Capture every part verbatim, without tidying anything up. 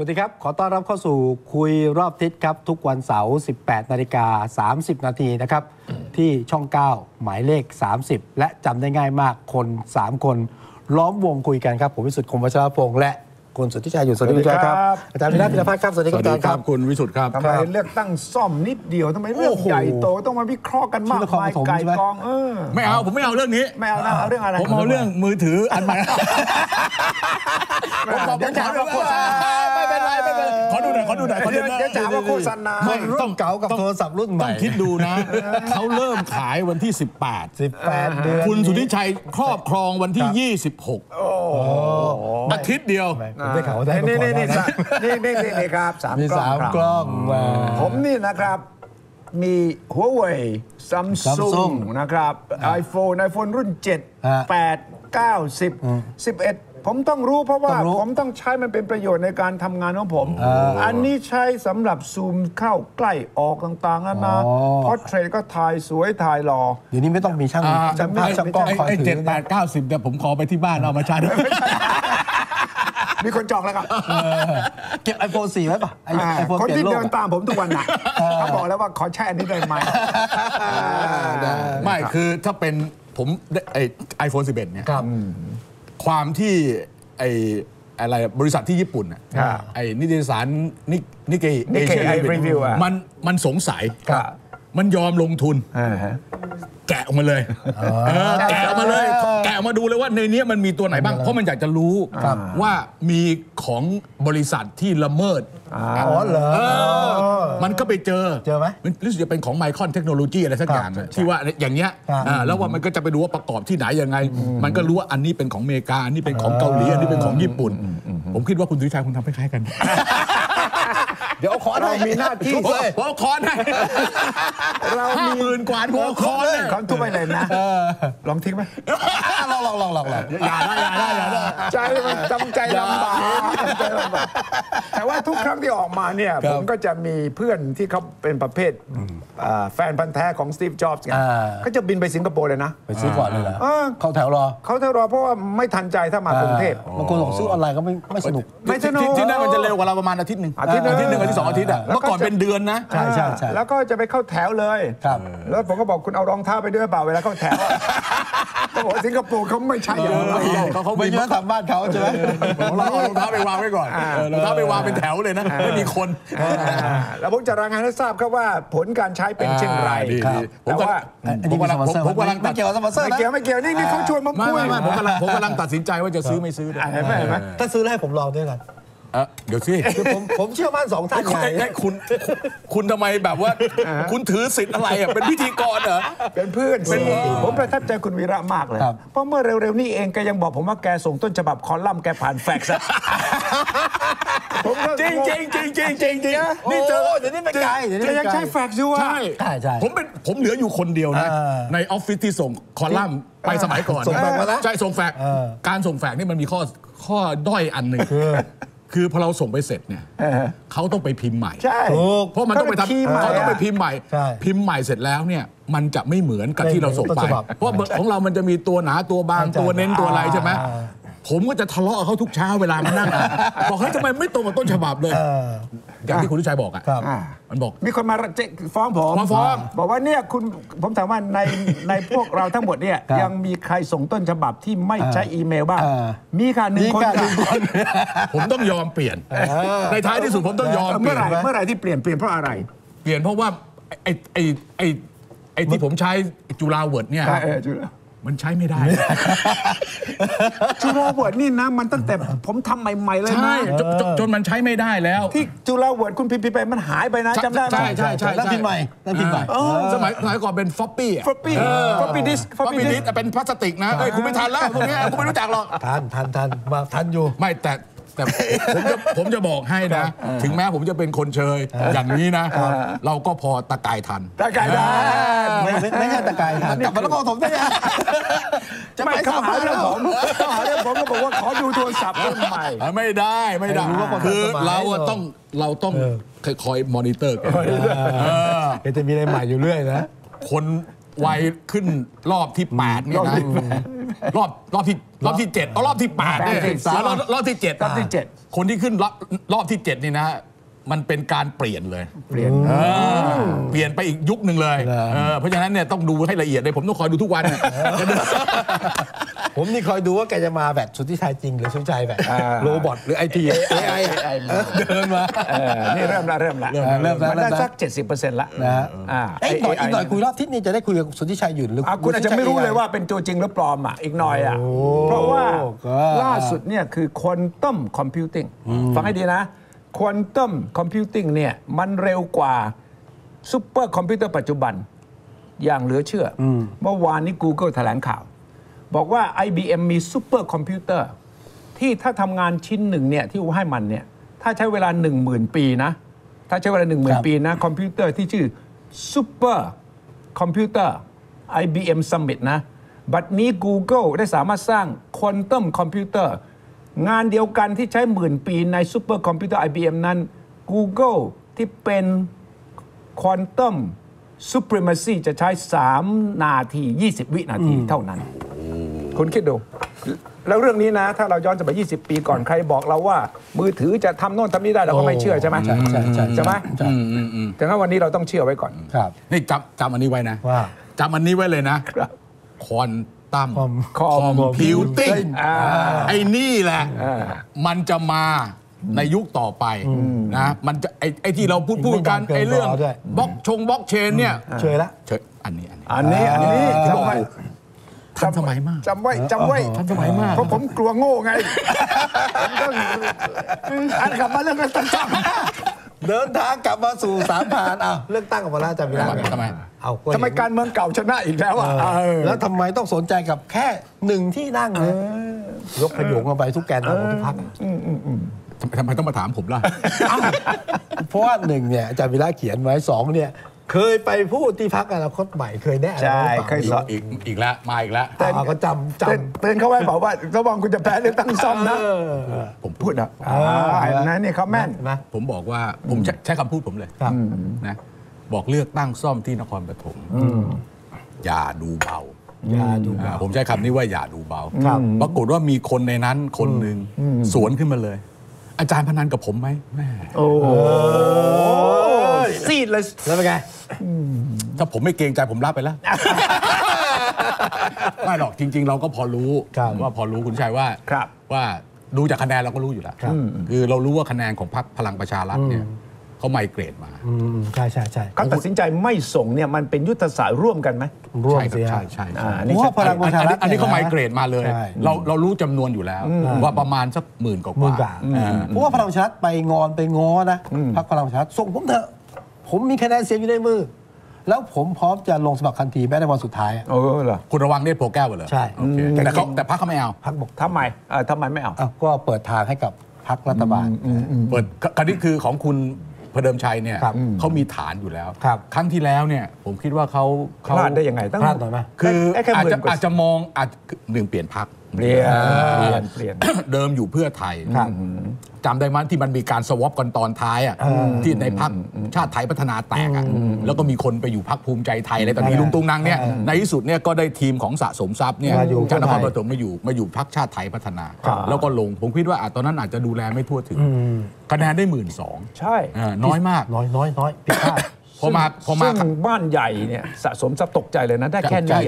สวัสดีครับขอต้อนรับเข้าสู่คุยรอบทิศครับทุกวันเสาร์ สิบแปดนาฬิกาสามสิบนาทีนะครับ ที่ช่องเก้าหมายเลขสามสิบและจำได้ง่ายมากคนสามคนล้อมวงคุยกันครับผมวิสุทธิ์คมวัชรพงษ์และคุณสุทธิชัยอยู่สวัสดีครับอาจารย์วินัย พิรภัทรครับสวัสดีครับคุณวิสุทธิ์ครับทำไมเลือกตั้งซ่อมนิดเดียวทำไมเรื่องใหญ่โตต้องมาวิเคราะห์กันมากมายไก่กองเออไม่เอาผมไม่เอาเรื่องนี้ไม่เอาเอาเรื่องอะไรผมเอาเรื่องมือถืออันใหม่ผมขอเป็นโฆษณาไม่เป็นไรไม่เป็นไรขอดูหน่อยขอดูหน่อยขอดูหน่อยจะถามว่าโฆษณาต้องเก๋ากับโทรศัพท์รุ่นใหม่ต้องคิดดูนะเขาเริ่มขายวันที่สิบแปด สิบแปดเดือนคุณสุทธิชัยครอบครองวันที่ยี่สิบหกโอ้อาทิตย์เดียวได้ข่าวได้นี่นี่นี่นี่นี่ครับสามกล้องครับผมนี่นะครับมีหัวเว่ยซัมซุงนะครับไอโฟนไอโฟนรุ่นเจ็ด แปด เก้า สิบ สิบเอ็ดผมต้องรู้เพราะว่าผมต้องใช้มันเป็นประโยชน์ในการทำงานของผม อ, อันนี้ใช้สำหรับซูมเข้าใกล้ออกต่างๆนะพอร์เทรตก็ถ่ายสวยถ่ายหล่อเดี๋ยวนี้ไม่ต้องมีช่างช่างภาพช่างกล้องคอยถือเจ็ดแปดเก้าสิบเดี๋ยวผมขอไปที่บ้านเอามาใช้ด้วยมีคนจองแล้วครับเก็บ ไอโฟน โฟร์ไว้ป่ะคนที่เดินตามผมทุกวันน่ะเขาบอกแล้วว่าขอใช้อันนี้ได้ไหมไม่คือถ้าเป็นผมไอโฟนสิบเอ็ดเนี่ยความที่ไออะไรบริษัทที่ญี่ปุ่นอ่ะไอนิตยสารนิกเกอิเอเชียรีวิวมันมันสงสัยมันยอมลงทุนแกะออกมาเลยแกะออกมาเลยแกะออกมาดูเลยว่าในนี้มันมีตัวไหนบ้างเพราะมันอยากจะรู้ว่ามีของบริษัทที่ละเมิดอ๋อเหรอมันก็ไปเจอเจอไหมรู้สึกจะเป็นของไมคอนเทคโนโลยีอะไรสักอย่างที่ว่าอย่างเงี้ยแล้วว่ามันก็จะไปดูว่าประกอบที่ไหนยังไงมันก็รู้ว่าอันนี้เป็นของอเมริกาอันนี้เป็นของเกาหลีอันนี้เป็นของญี่ปุ่นผมคิดว่าคุณสุทธิชัยคุณทำคล้ายๆกันเดี๋ยวขอเรามีหน้าที่เลยหัวคอนให้เรามีหมื่นกว่าหัวคอนเลยคอนทุบไปเลยนะลองทิ้งไหมลองลองลองลองอย่าได้อย่าได้อย่าได้ใจมันจำใจลำบากแต่ว่าทุกครั้งที่ออกมาเนี่ยผมก็จะมีเพื่อนที่เขาเป็นประเภทแฟนพันธ์แท้ของสตีฟจ็อบส์ไงเขาจะบินไปสิงคโปร์เลยนะไปซื้อก่อนเลยเหรอเขาแถวรอเขาแถวรอเพราะว่าไม่ทันใจถ้ามากรุงเทพบางคนบอกซื้อออนไลน์ก็ไม่ไม่สนุกไม่สนุกที่นั่นมันจะเร็วกว่าเราประมาณอาทิตย์หนึ่งอาทิตย์หนึ่งที่สองอาทิตย์อ่ะเมื่อก่อนเป็นเดือนนะใช่ใช่ใช่แล้วก็จะไปเข้าแถวเลยครับแล้วผมก็บอกคุณเอารองเท้าไปด้วยเปล่าเวลาเข้าแถวเขาบอกสิงคโปร์เขาไม่ใช่อย่างนั้นเขาเขาไม่ยึดทำบ้านเขาใช่ไหมเราเอารองเท้าไปวางไว้ก่อนรองเท้าไปวางเป็นแถวเลยนะไม่มีคนแล้วผมจะรายงานให้ทราบครับว่าผลการใช้เป็นเช่นไรผมว่าผมกำลังผมกำลังไม่เกี่ยวสปอนเซอร์ไม่เกี่ยวไม่เกี่ยวนี่นี่เขาชวนมาคุยผมกำลังผมกำลังตัดสินใจว่าจะซื้อไม่ซื้อได้ไหมถ้าซื้อให้ผมลองด้วยกันเดี๋ยวสิผมผมเชื่อมั่นสองท่านไงคุณคุณทำไมแบบว่าคุณถือสิทธิ์อะไรอ่ะเป็นพิธีกรเหรอเป็นเพื่อนผมประทับใจคุณวีระมากเลยเพราะเมื่อเร็วๆนี้เองแกยังบอกผมว่าแกส่งต้นฉบับคอลัมน์แกผ่านแฟกซ์จริงจริงจริงจริงจริงจริงนี่เจอเดี๋ยวนี้ไม่ไกลเดี๋ยวนี้ยังใช้แฟกซ์อยู่อ่ะใช่ใช่ผมเป็นผมเหลืออยู่คนเดียวนะในออฟฟิศที่ส่งคอลัมน์ไปสมัยก่อนใช่ส่งแฟกซ์การส่งแฟกซ์นี่มันมีข้อข้อด้อยอันหนึ่งคือพอเราส่งไปเสร็จเนี่ยเขาต้องไปพิมพ์ใหม่ใช่เพราะมันต้องไปทำเขาต้องไปพิมพ์ใหม่พิมพ์ใหม่เสร็จแล้วเนี่ยมันจะไม่เหมือนกับที่เราส่งไปเพราะของเรามันจะมีตัวหนาตัวบางตัวเน้นตัวอะไรใช่ไหมผมก็จะทะเลาะเขาทุกเช้าเวลามานั่งบอกเฮ้ยทำไมไม่ตรงกับต้นฉบับเลยอย่างที่คุณวิชัยบอกอ่ะมันบอกมีคนมาเจ๊ฟ้องผมฟ้องบอกว่าเนี่ยคุณผมถามว่าในในพวกเราทั้งหมดเนี่ยยังมีใครส่งต้นฉบับที่ไม่ใช้อีเมลบ้างมีค่ะหนึ่งคนผมต้องยอมเปลี่ยนในท้ายที่สุดผมต้องยอมเมื่อไหร่เมื่อไหร่ที่เปลี่ยนเปลี่ยนเพราะอะไรเปลี่ยนเพราะว่าไอ้ไอ้ไอ้ไอ้ที่ผมใช้จุฬาเวิร์ดเนี่ยมันใช้ไม่ได้จุฬาเวิร์ดนี่นะมันตั้งแต่ผมทำใหม่ๆเลยนะจนมันใช้ไม่ได้แล้วที่จุฬาเวิร์ดคุณพิมพ์ไปมันหายไปนะจำได้ไหมใช่ใช่ใช่แล้วพิมพ์ใหม่แล้วพิมพ์ใหม่สมัยสมัยก่อนเป็นฟอปปี้ฟอปปี้ฟอปปี้ดิสฟอปปี้ดิสเป็นพลาสติกนะเอ้ยคุณไม่ทันแล้วพวกนี้คุณไม่รู้จักหรอกทันทันทันมาทันอยู่ไม่แต่แต่ผมจะผมจะบอกให้นะถึงแม้ผมจะเป็นคนเชยอย่างนี้นะเราก็พอตะกายทันตะกายได้ไม่ใช่ตะกายทันกลับมาแล้วก็ผมได้จะไม่เข้าหาเรื่องผมเข้าหาเรื่องผมก็บอกว่าขอดูโทรศัพท์รุ่นใหม่ไม่ได้ไม่ได้คือเราต้องเราต้องคอยมอนิเตอร์กันจะมีอะไรใหม่อยู่เรื่อยนะคนวัยขึ้นรอบที่แปดนี่นะ รอบรอบที่รอบที่เจ็ดเอารอบที่แปดเนี่ยรอบที่เจ็ดรอบที่เจ็ดคนที่ขึ้นรอบรอบที่เจ็ดนี่นะมันเป็นการเปลี่ยนเลยเปลี่ยนเปลี่ยนไปอีกยุคหนึ่งเลยเพราะฉะนั้นเนี่ยต้องดูให้ละเอียดเลยผมต้องคอยดูทุกวันผมนี่คอยดูว่าแกจะมาแบบสุทธิชัยจริงหรือสุทธิชัยแบบโรบอทหรือไอทีเอไอเดินมานี่เริ่มแล้วเริ่มแล้วเริ่มแล้วมันได้สัก เจ็ดสิบเปอร์เซ็นต์ ละนะไอ้หน่อยอีกหน่อยคุยรอบทิศนี่จะได้คุยกับสุทธิชัยหยุ่นหรือคุณอาจจะไม่รู้เลยว่าเป็นตัวจริงหรือปลอมอ่ะอีกหน่อยอ่ะเพราะว่าล่าสุดเนี่ยคือควอนตัมคอมพิวติ้งฟังให้ดีนะควอนตัมคอมพิวติ้งเนี่ยมันเร็วกว่าซูเปอร์คอมพิวเตอร์ปัจจุบันอย่างเหลือเชื่อเมื่อวานนี้ Google แถลงข่าวบอกว่า ไอ บี เอ็ม มีซูเปอร์คอมพิวเตอร์ที่ถ้าทำงานชิ้นหนึ่งเนี่ยที่ให้มันเนี่ยถ้าใช้เวลา หนึ่งหมื่น ปีนะถ้าใช้เวลา หนึ่งหมื่น ปีนะคอมพิวเตอร์ที่ชื่อซูเปอร์คอมพิวเตอร์ ไอ บี เอ็ม Summit นะบัดนี้ Google ได้สามารถสร้างควอนตัมคอมพิวเตอร์งานเดียวกันที่ใช้หมื่นปีในซูเปอร์คอมพิวเตอร์ ไอ บี เอ็ม นั้น Google ที่เป็น Quantum Supremacy จะใช้สามนาทียี่สิบวินาทีเท่านั้นคุณคิดดูแล้วเรื่องนี้นะถ้าเราย้อนไปยี่สิบปีก่อนใครบอกเราว่ามือถือจะทำโน่นทำนี่ได้เราก็ไม่เชื่อใช่ไหมใช่ใช่ใช่ใช่ไหมแต่ถ้าวันนี้เราต้องเชื่อไว้ก่อนครับนี่จำจำอันนี้ไว้นะว่าจำอันนี้ไว้เลยนะคอนตั้มคอมพิวติ้งไอ้นี่แหละมันจะมาในยุคต่อไปนะมันจะไอ้ไอ้ที่เราพูดพูดกันไอ้เรื่องบล็อกชงบล็อกเชนเนี่ยเฉยละเฉยอันนี้อันนี้อันนี้ที่บอกว่าทันสมัยมากจำไว้จำไว้ทันสมัยมากเพราะผมกลัวโง่ไงอันกลับมาเรื่องการตั้งจับเดินทางกลับมาสู่สามพานเอาเลือกตั้งกับมาล่าจำไม่ได้ทำไมเอาทำไมการเมืองเก่าชนะอีกแล้วอ่ะแล้วทำไมต้องสนใจกับแค่หนึ่งที่นั่งนะยกขยงมาไปทุกแกนของทุกพรรคทำไมต้องมาถามผมล่ะเพราะว่าหนึ่งเนี่ยอาจารย์วิระเขียนไว้สองเนี่ยเคยไปพูดที่พรรคอนาคตใหม่เคยแน่ใช่เคยสอนอีกอีกแล้วมาอีกแล้วแต่ก็จำจำเตือนเขาไว้บอกว่าระวังคุณจะแพ้เรื่องตั้งซ่อมนะผมพูดนะนั้นนี่เขาแม่นนะผมบอกว่าผมใช้คำพูดผมเลยนะบอกเลือกตั้งซ่อมที่นครปฐมอย่าดูเบาอย่าดูเบาผมใช้คำนี้ว่าอย่าดูเบาปรากฏว่ามีคนในนั้นคนหนึ่งสวนขึ้นมาเลยอาจารย์พนันกับผมไหมแม่โอ้ซีดเลยแล้วเป็นไงถ้าผมไม่เกรงใจผมรับไปแล้วไม่หรอกจริงๆเราก็พอรู้ว่าพอรู้คุณชัยว่าว่าดูจากคะแนนเราก็รู้อยู่แล้วคือเรารู้ว่าคะแนนของพรรคพลังประชารัฐเนี่ยเขาไมเกรดมาใช่ใช่ใช่การตัดสินใจไม่ส่งเนี่ยมันเป็นยุทธศาสตร์ร่วมกันไหมร่วมใช่ใช่ใช่เพราะพลังประชารัฐอันนี้เขาไมเกรดมาเลยเราเรารู้จำนวนอยู่แล้วว่าประมาณสักหมื่นกว่าเพราะว่าพลังประชารัฐไปงอนไปง้อนะพรรคพลังประชารัฐส่งผมเถอะผมมีคะแนนเสียงอยู่ในมือแล้วผมพร้อมจะลงสมัครทันทีแม้ในวันสุดท้ายเออเหรอคุณระวังเนี่ยโผล่แก้วเหรอใช่แต่เขาแต่พรรคเขาไม่เอาพรรคบอกทำไมเออทำไมไม่เอาก็เปิดทางให้กับพรรครัฐบาลเปิดคดีคือของคุณพเดิมชัยเนี่ยเขามีฐานอยู่แล้วครั้งที่แล้วเนี่ยผมคิดว่าเขาพลาดได้ยังไงตั้งพลาดหน่อยไหมคืออาจจะอาจจะมองอาจหนึ่งเปลี่ยนพรรคเปลี่ยนเปลี่ยนเดิมอยู่เพื่อไทยจำได้มั้ยที่มันมีการสวอปกันตอนท้ายอ่ะที่ในพรรคชาติไทยพัฒนาแตกอ่ะแล้วก็มีคนไปอยู่พรรคภูมิใจไทยอะไรตอนนี้ลุงตุงนางเนี่ยในที่สุดเนี่ยก็ได้ทีมของสะสมทรัพย์เนี่ยจากนครปฐมมาอยู่มาอยู่พรรคชาติไทยพัฒนาแล้วก็ลงผมคิดว่าตอนนั้นอาจจะดูแลไม่ทั่วถึงคะแนนได้หมื่นสองใช่น้อยมากน้อยน้อยน้อยผิดพลาดพอมาพอมาบ้านใหญ่เนี่ยสะสมทรัพย์ตกใจเลยนะได้แค่นี้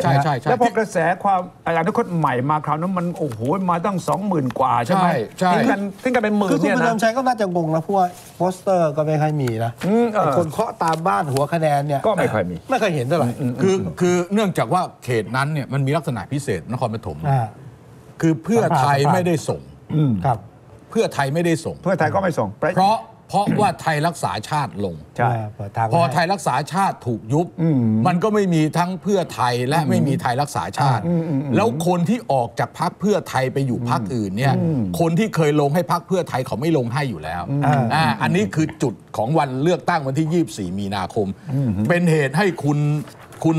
แล้วพอกระแสความอนาคตใหม่มาคราวนั้นมันโอ้โหมาตั้ง สองหมื่น กว่าใช่ไหมทิ้งกันทิ้งกันเป็นหมื่นเนี่ยนะคือคุณเดิมชัยก็น่าจะงงนะเพราะว่าโปสเตอร์ก็ไม่ค่อยมีนะคนเคาะตามบ้านหัวคะแนนเนี่ยก็ไม่ค่อยมีไม่เคยเห็นเท่าไหร่คือคือเนื่องจากว่าเขตนั้นเนี่ยมันมีลักษณะพิเศษนครปฐมคือเพื่อไทยไม่ได้ส่งครับเพื่อไทยไม่ได้ส่งเพื่อไทยก็ไม่ส่งเพราะเพราะว่าไทยรักษาชาติลงพอไทยรักษาชาติถูกยุบมันก็ไม่มีทั้งเพื่อไทยและไม่มีไทยรักษาชาติแล้วคนที่ออกจากพรรคเพื่อไทยไปอยู่พรรคอื่นเนี่ยคนที่เคยลงให้พรรคเพื่อไทยเขาไม่ลงให้อยู่แล้วอันนี้คือจุดของวันเลือกตั้งวันที่ยี่สิบสี่มีนาคมเป็นเหตุให้คุณคุณ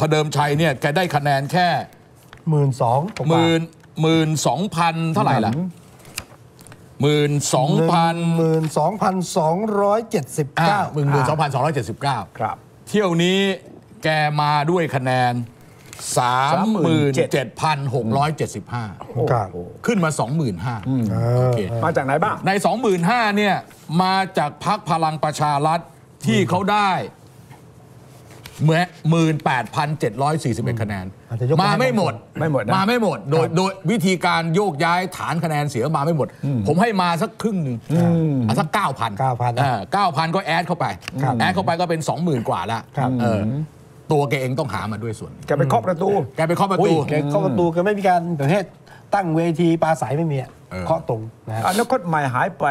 พเดิมชัยเนี่ยแกได้คะแนนแค่หมื่นสองหมื่นหมื่นสองพันเท่าไหร่ล่ะหนึ่งหมื่นสองพันสองร้อยเจ็ดสิบเก้า หนึ่งหมื่นสองพันสองร้อยเจ็ดสิบเก้า ครับเที่ยวนี้แกมาด้วยคะแนน สามหมื่นเจ็ดพันหกร้อยเจ็ดสิบห้า ขึ้นมา สองหมื่นห้าพัน มาจากไหนบ้างใน สองหมื่นห้าพัน เนี่ยมาจากพรรคพลังประชารัฐที่เขาได้หนึ่งหมื่นแปดพันเจ็ดร้อยสี่สิบเอ็ด คะแนนมาไม่หมดไม่หมดมาไม่หมดโดยโดยวิธีการโยกย้ายฐานคะแนนเสียมาไม่หมดผมให้มาสักครึ่งหนึ่งสัก เก้าพัน เก้าพัน เก้าพัน ก็แอดเข้าไปแอดเข้าไปก็เป็น สองหมื่น กว่าละตัวแกเองต้องหามาด้วยส่วนแกไปเคาะประตูแกไปเคาะประตูแกเคาะประตูแกไม่มีการประเภทตั้งเวทีปราศัยไม่มีเคาะตรงนะอนาคตใหม่หายไป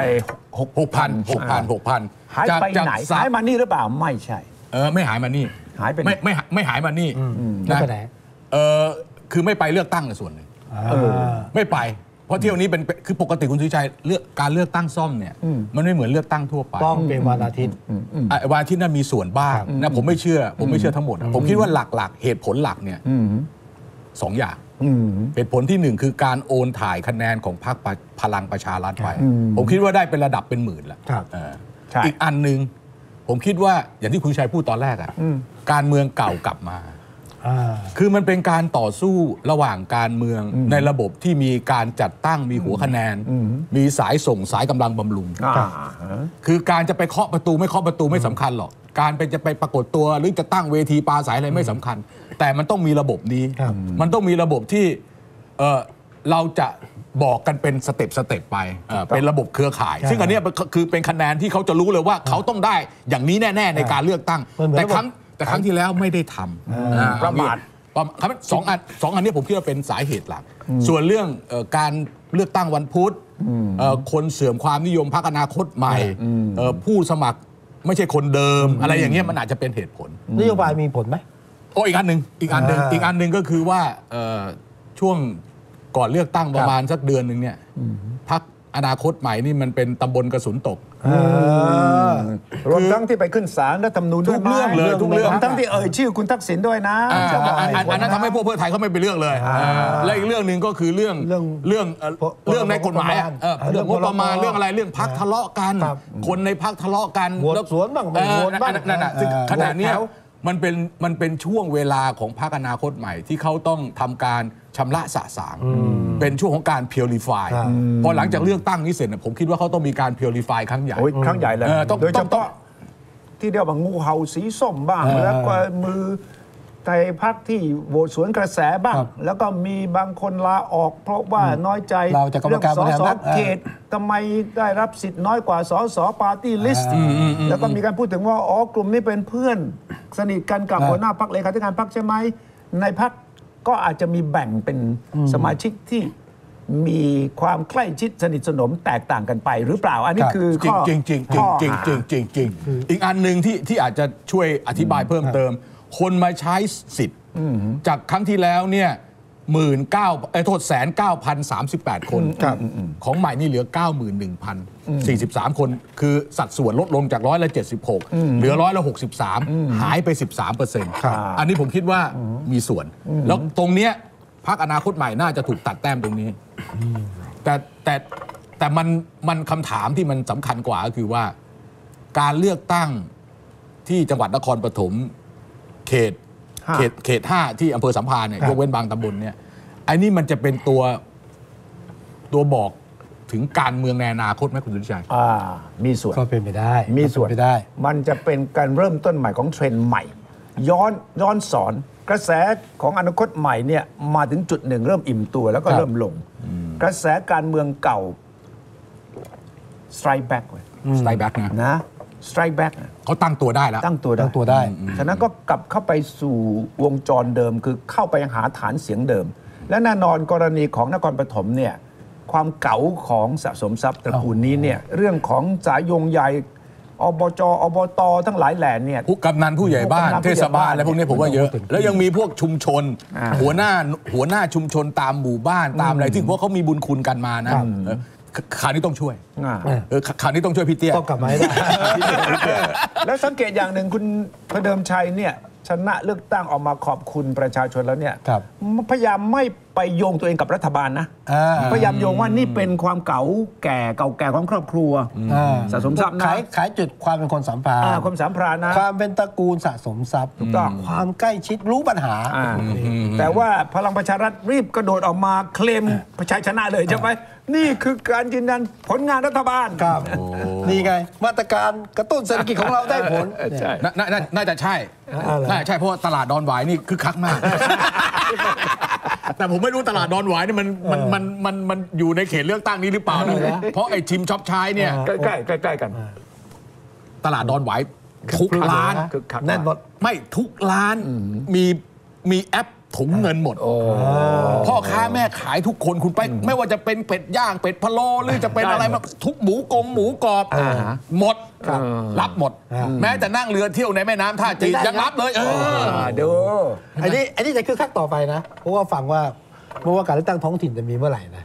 หกพัน หกพัน หกพัน หายไปไหนหายมานี่หรือเปล่าไม่ใช่เออไม่หายมานี่หายไปไม่ไม่ไม่หายมานี่นะเออคือไม่ไปเลือกตั้งในส่วนหนึ่งไม่ไปเพราะเที่ยวนี้เป็นคือปกติคุณสุชัยเลือกการเลือกตั้งซ่อมเนี่ยมันไม่เหมือนเลือกตั้งทั่วไปต้องเป็นวันอาทิตย์วันอาทิตย์นั้นมีส่วนบ้างนะผมไม่เชื่อผมไม่เชื่อทั้งหมดผมคิดว่าหลักๆเหตุผลหลักเนี่ยสองอย่างเหตุผลที่หนึ่งคือการโอนถ่ายคะแนนของพรรคพลังประชารัฐไปผมคิดว่าได้เป็นระดับเป็นหมื่นแล้วอีกอันหนึ่งผมคิดว่าอย่างที่คุณชัยพูดตอนแรกอ่ะการเมืองเก่ากลับมาคือมันเป็นการต่อสู้ระหว่างการเมืองในระบบที่มีการจัดตั้งมีหัวคะแนนมีสายส่งสายกำลังบำรุงคือการจะไปเคาะประตูไม่เคาะประตูไม่สำคัญหรอกการไปจะไปปรากฏตัวหรือจะตั้งเวทีปราศัยอะไรไม่สำคัญแต่มันต้องมีระบบนี้มันต้องมีระบบที่เราจะบอกกันเป็นสเต็ปสเต็ปไปเป็นระบบเครือข่ายซึ่งอันนี้คือเป็นคะแนนที่เขาจะรู้เลยว่าเขาต้องได้อย่างนี้แน่ๆในการเลือกตั้งแต่ครั้งแต่ครั้งที่แล้วไม่ได้ทำประมาทสองอันสองอันนี้ผมคิดว่าเป็นสาเหตุหลักส่วนเรื่องการเลือกตั้งวันพุธคนเสื่อมความนิยมพรรคอนาคตใหม่ผู้สมัครไม่ใช่คนเดิมอะไรอย่างเงี้ยมันอาจจะเป็นเหตุผลนโยบายมีผลไหมโอ้อีกอันหนึ่งอีกอันหนึ่งอีกอันหนึ่งก็คือว่าช่วงก่อนเลือกตั้งประมาณสักเดือนหนึ่งเนี่ยพรรคอนาคตใหม่นี่มันเป็นตำบลกระสุนตกรวมทั้งที่ไปขึ้นศาลและทำนูนทุกเรื่องเลยทุกเรื่องทั้งที่เอ่ยชื่อคุณทักษิณด้วยนะอันนั้นทำให้พวกเพื่อไทยเขาไม่ไปเลือกเลยและอีกเรื่องหนึ่งก็คือเรื่องเรื่องเรื่องในกฎหมายเรื่องงบประมาณเรื่องอะไรเรื่องพรรคทะเลาะกันคนในพรรคทะเลาะกันสวนบ้างไม่สวนบ้างนั่นน่ะขณะนี้มันเป็นมันเป็นช่วงเวลาของพรรคอนาคตใหม่ที่เขาต้องทำการชำระสะสางเป็นช่วงของการ purify พอหลังจากเลือกตั้งนี้เสร็จผมคิดว่าเขาต้องมีการ purify ครั้งใหญ่ครั้งใหญ่เลยโดยเฉพาะที่เรียกว่างูเห่าสีส้มบ้างแล้วก็มือไทยพรรคที่โหวตสวนกระแสบ้างแล้วก็มีบางคนลาออกเพราะว่าน้อยใจเรื่องส.ส.เขตทำไมได้รับสิทธิ์น้อยกว่าส.ส.ปาร์ตี้ลิสต์แล้วก็มีการพูดถึงว่าอ๋อกลุ่มนี้เป็นเพื่อนสนิทกันกับหัวหน้าพรรคเลขาธิการพรรคใช่ไหมในพรรคก็อาจจะมีแบ่งเป็นสมาชิกที่มีความใกล้ชิดสนิทสนมแตกต่างกันไปหรือเปล่าอันนี้คือจริงจริงจริงจริงจริงจริงจริงจริงอีกอันหนึ่งที่ที่อาจจะช่วยอธิบายเพิ่มเติมคนมาใช้สิทธิ์จากครั้งที่แล้วเนี่ยหมื่นเก้าไอ้โทษแสนเก้าพันสามสิบแปดคนของใหม่นี่เหลือ เก้าหมื่นหนึ่งพันสี่สิบสาม คนคือสัดส่วนลดลงจากร้อยละเจ็ดสิบหกเหลือร้อยละหกสิบสามหายไป สิบสามเปอร์เซ็นต์ อันนี้ผมคิดว่ามีส่วนแล้วตรงเนี้ยพรรคอนาคตใหม่น่าจะถูกตัดแต้มตรงนี้แต่แต่แต่มันมันคำถามที่มันสำคัญกว่าก็คือว่าการเลือกตั้งที่จังหวัดนครปฐมเขตเขตเขตห้าที่อำเภอสัมพันธ์เนี่ยยกเว้นบางตำบลเนี่ยไอ้นี่มันจะเป็นตัวตัวบอกถึงการเมืองในอนาคตไหมคุณสุริชัยมีส่วนก็เป็นไปได้มีส่วนไปได้มันจะเป็นการเริ่มต้นใหม่ของเทรนด์ใหม่ย้อนย้อนสอนกระแสของอนาคตใหม่เนี่ยมาถึงจุดหนึ่งเริ่มอิ่มตัวแล้วก็เริ่มลงกระแสการเมืองเก่า strike back เลย strike back นะstrike back เขาตั้งตัวได้แล้วตั้งตัวได้ตั้งตัวได้ฉะนั้นก็กลับเข้าไปสู่วงจรเดิมคือเข้าไปหาฐานเสียงเดิมและแน่นอนกรณีของนครปฐมเนี่ยความเก๋าของสะสมทรัพย์ตระกูลนี้เนี่ยเรื่องของสายโยงใยอบจอบตทั้งหลายแหล่เนี่ยผู้กำนันผู้ใหญ่บ้านเทศบาลอะไรพวกนี้ผมว่าเยอะแล้วยังมีพวกชุมชนหัวหน้าหัวหน้าชุมชนตามหมู่บ้านตามอะไรที่พวกเขามีบุญคุณกันมานะข่าวนี้ต้องช่วยข่าวนี้ต้องช่วยพี่เตี้ยต้องกลับมาให้ได้แล้วสังเกตอย่างหนึ่งคุณพเดิมชัยเนี่ยชนะเลือกตั้งออกมาขอบคุณประชาชนแล้วเนี่ยพยายามไม่ ไปโยงตัวเองกับรัฐบาลนะพยายามโยงว่านี่เป็นความเก่าแก่เก่าแก่ของครอบครัวสะสมทรัพย์นะขายจุดความเป็นคนสัมพันธ์ความสัมพันธ์นะความเป็นตระกูลสะสมทรัพย์ถูกต้องความใกล้ชิดรู้ปัญหาแต่ว่าพลังประชารัฐรีบกระโดดออกมาเคลมประชาชนะเลยใช่ไหมนี่คือการยืนยันผลงานรัฐบาลครับนี่ไงมาตรการกระตุ้นเศรษฐกิจของเราได้ผลน่าจะใช่น่าจะใช่เพราะตลาดดอนหวายนี่คึกคักมากแต่ผมไม่รู้ตลาดดอนหวายนี่มันมันมันมันมันอยู่ในเขตเลือกตั้งนี้หรือเปล่านะเพราะไอ้ชิมช็อปใช้เนี่ยใกล้ใกล้ใกล้กันตลาดดอนหวายทุกร้านแน่นอนไม่ทุกร้านมีมีแอปถุงเงินหมดพ่อค้าแม่ขายทุกคนคุณไปไม่ว่าจะเป็นเป็ดย่างเป็ดพะโล้หรือจะเป็นอะไรมาทุกหมูกงหมูกรอบหมดรับหมดแม้แต่นั่งเรือเที่ยวในแม่น้ำท่าจีนยังรับเลยเออดูอันนี้อันนี้จะคือขั้นต่อไปนะเพราะว่าฟังว่าเมื่อว่าการเลือกตั้งท้องถิ่นจะมีเมื่อไหร่นะ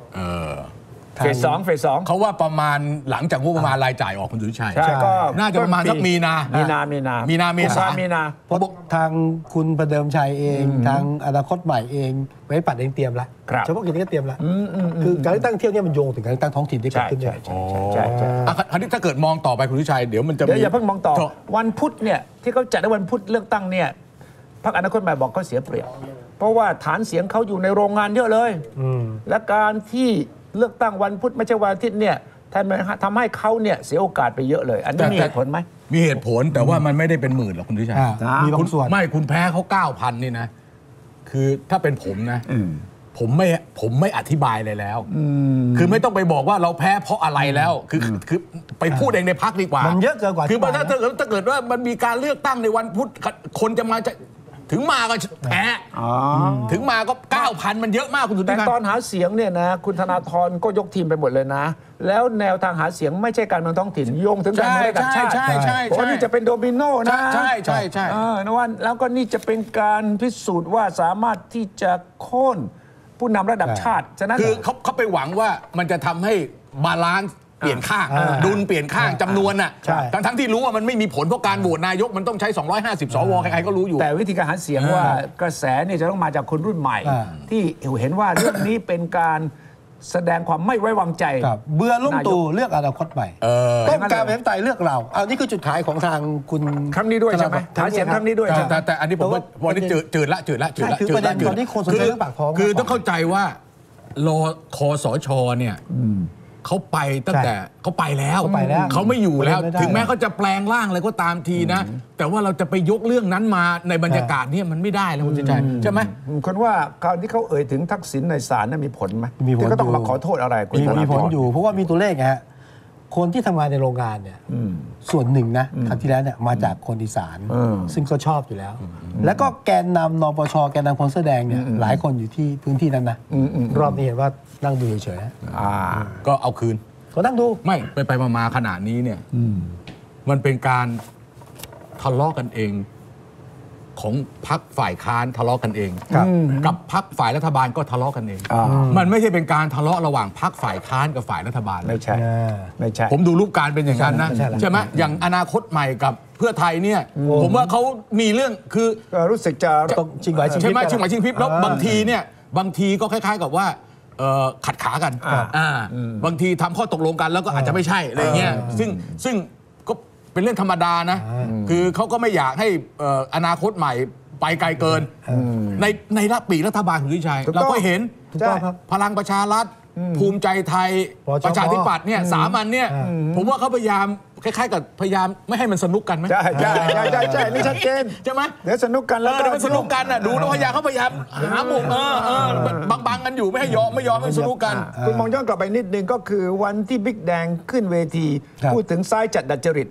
เฟสสองเฟสสองเขาว่าประมาณหลังจากงบประมาณรายจ่ายออกคุณสุชัยก็น่าจะประมาณสักมีนามีนามีนามีนาเมษามีนาเพราะทางคุณประเดิมชัยเองทางอนาคตใหม่เองไว้ปัดเองเตรียมละเฉพาะกิจนี้ก็เตรียมละคือการเลือกตั้งเที่ยวเนี่ยมันโยงถึงการเลือกตั้งท้องถิ่นที่เกิดขึ้นใช่ใช่ใช่ใช่คราวนี้ถ้าเกิดมองต่อไปคุณสุชัยเดี๋ยวมันจะเดี๋ยวอย่าเพิ่งมองต่อวันพุธเนี่ยที่เขาจัดในวันพุธเลือกตั้งเนี่ยพรรคอนาคตใหม่บอกเขาเสียเปรียบเพราะว่าฐานเสียงเขาอยู่ในโรงงานเยอะเลยและการที่เลือกตั้งวันพุธไม่ใช่วันอาทิตย์เนี่ยทำให้เขาเนี่ยเสียโอกาสไปเยอะเลยอันนี้มีเหตุผลไหมมีเหตุผลแต่ว่ามันไม่ได้เป็นหมื่นหรอกคุณทิชัยมีบางส่วนไม่คุณแพ้เขาเก้าพันนี่นะคือถ้าเป็นผมนะผมไม่ผมไม่อธิบายเลยแล้วคือไม่ต้องไปบอกว่าเราแพ้เพราะอะไรแล้วคือคือไปพูดเองในพักดีกว่ามันเยอะเกินกว่าคือถ้าเกิดถ้าเกิดว่ามันมีการเลือกตั้งในวันพุธคนจะมาจะถึงมาก็แพ้ถึงมาก็ เก้าพัน มันเยอะมากคุณสุดแต่ตอนหาเสียงเนี่ยนะคุณธนาธรก็ยกทีมไปหมดเลยนะแล้วแนวทางหาเสียงไม่ใช่การเมืองท้องถิ่นโยงถึงการเมืองระดับชาติเพราะนี่จะเป็นโดมิโนนะใช่ใช่ใช่นะว่าแล้วก็นี่จะเป็นการพิสูจน์ว่าสามารถที่จะโค่นผู้นำระดับชาติฉะนั้นคือเขาเขาไปหวังว่ามันจะทำให้บาลานซ์เปลี่ยนข้างดุลเปลี่ยนข้างจำนวนน่ะทั้งทั้งที่รู้ว่ามันไม่มีผลเพราะการโหวตนายกมันต้องใช้สองร้อยห้าสิบสวใครๆก็รู้อยู่แต่วิธีการหาเสียงว่ากระแสเนี่ยจะต้องมาจากคนรุ่นใหม่ที่เห็นว่าเรื่องนี้เป็นการแสดงความไม่ไว้วางใจเบื่อลุงตู่เลือกอนาคตใหม่ต้องการประชาธิปไตยเลือกเราเอานี่คือจุดขายของทางคุณครั้งนี้ด้วยใช่ไหมหาเสียงครั้งนี้ด้วยแต่แต่อันนี้ผมว่าวันนี้จืดละจืดละจืดละจืดละคือต้องเข้าใจว่ารอคสชเนี่ยเขาไปตั้งแต่เขาไปแล้วเขาไม่อยู่แล้วถึงแม้เขาจะแปลงร่างอะไรก็ตามทีนะแต่ว่าเราจะไปยกเรื่องนั้นมาในบรรยากาศนี่มันไม่ได้แล้วคุณชัยใช่ไหมคนว่าการที่เขาเอ่ยถึงทักษิณในศาลนั้นมีผลไหมมีผลก็ต้องมาขอโทษอะไรมีผลอยู่เพราะว่ามีตัวเลขฮะคนที่ทำงานในโรงงานเนี่ยส่วนหนึ่งนะครั้งที่แล้วเนี่ยมาจากคนอีสานซึ่งก็ชอบอยู่แล้วแล้วก็แกนนำนปชแกนนำคนเสื้อแดงเนี่ยหลายคนอยู่ที่พื้นที่นั้นนะรอบนี้เห็นว่านั่งดูเฉยๆก็เอาคืนก็นั่งดูไม่ไปไปมาขนาดนี้เนี่ยมันเป็นการทะเลาะกันเองของพรรคฝ่ายค้านทะเลาะกันเองกับพรรคฝ่ายรัฐบาลก็ทะเลาะกันเองมันไม่ใช่เป็นการทะเลาะระหว่างพรรคฝ่ายค้านกับฝ่ายรัฐบาลไม่ใช่ไม่ใช่ผมดูรูปการเป็นอย่างนั้นนะใช่ไหมอย่างอนาคตใหม่กับเพื่อไทยเนี่ยผมว่าเขามีเรื่องคือรู้สึกจะชิงไหวชิงพริบใช่ไหมชิงไหวชิงพริบแล้วบางทีเนี่ยบางทีก็คล้ายๆกับว่าขัดขากันบางทีทำข้อตกลงกันแล้วก็อาจจะไม่ใช่อะไรเงี้ยซึ่งซึ่งเป็นเรื่องธรรมดานะคือเขาก็ไม่อยากให้อนาคตใหม่ไปไกลเกินในในรัฐปีรัฐบาลคุณวิชัยเราก็เห็นพลังประชารัฐภูมิใจไทยประชาธิปัตย์เนี่ยสามัญเนี่ยผมว่าเขาพยายามคล้ายๆกับพยายามไม่ให้มันสนุกกันไหมใช่ใช่ใช่ใช่นี่ชัดเจนใช่ไหมเดี๋ยวสนุกกันแล้วเดี๋ยวมันสนุกกันอ่ะดูนะพยายามเขาพยายามหาบุกเออเออบางๆกันอยู่ไม่ให้ยอมไม่ยอมให้สนุกกันคุณมองย้อนกลับไปนิดนึงก็คือวันที่บิ๊กแดงขึ้นเวทีพูดถึงซ้ายจัดดัจจริต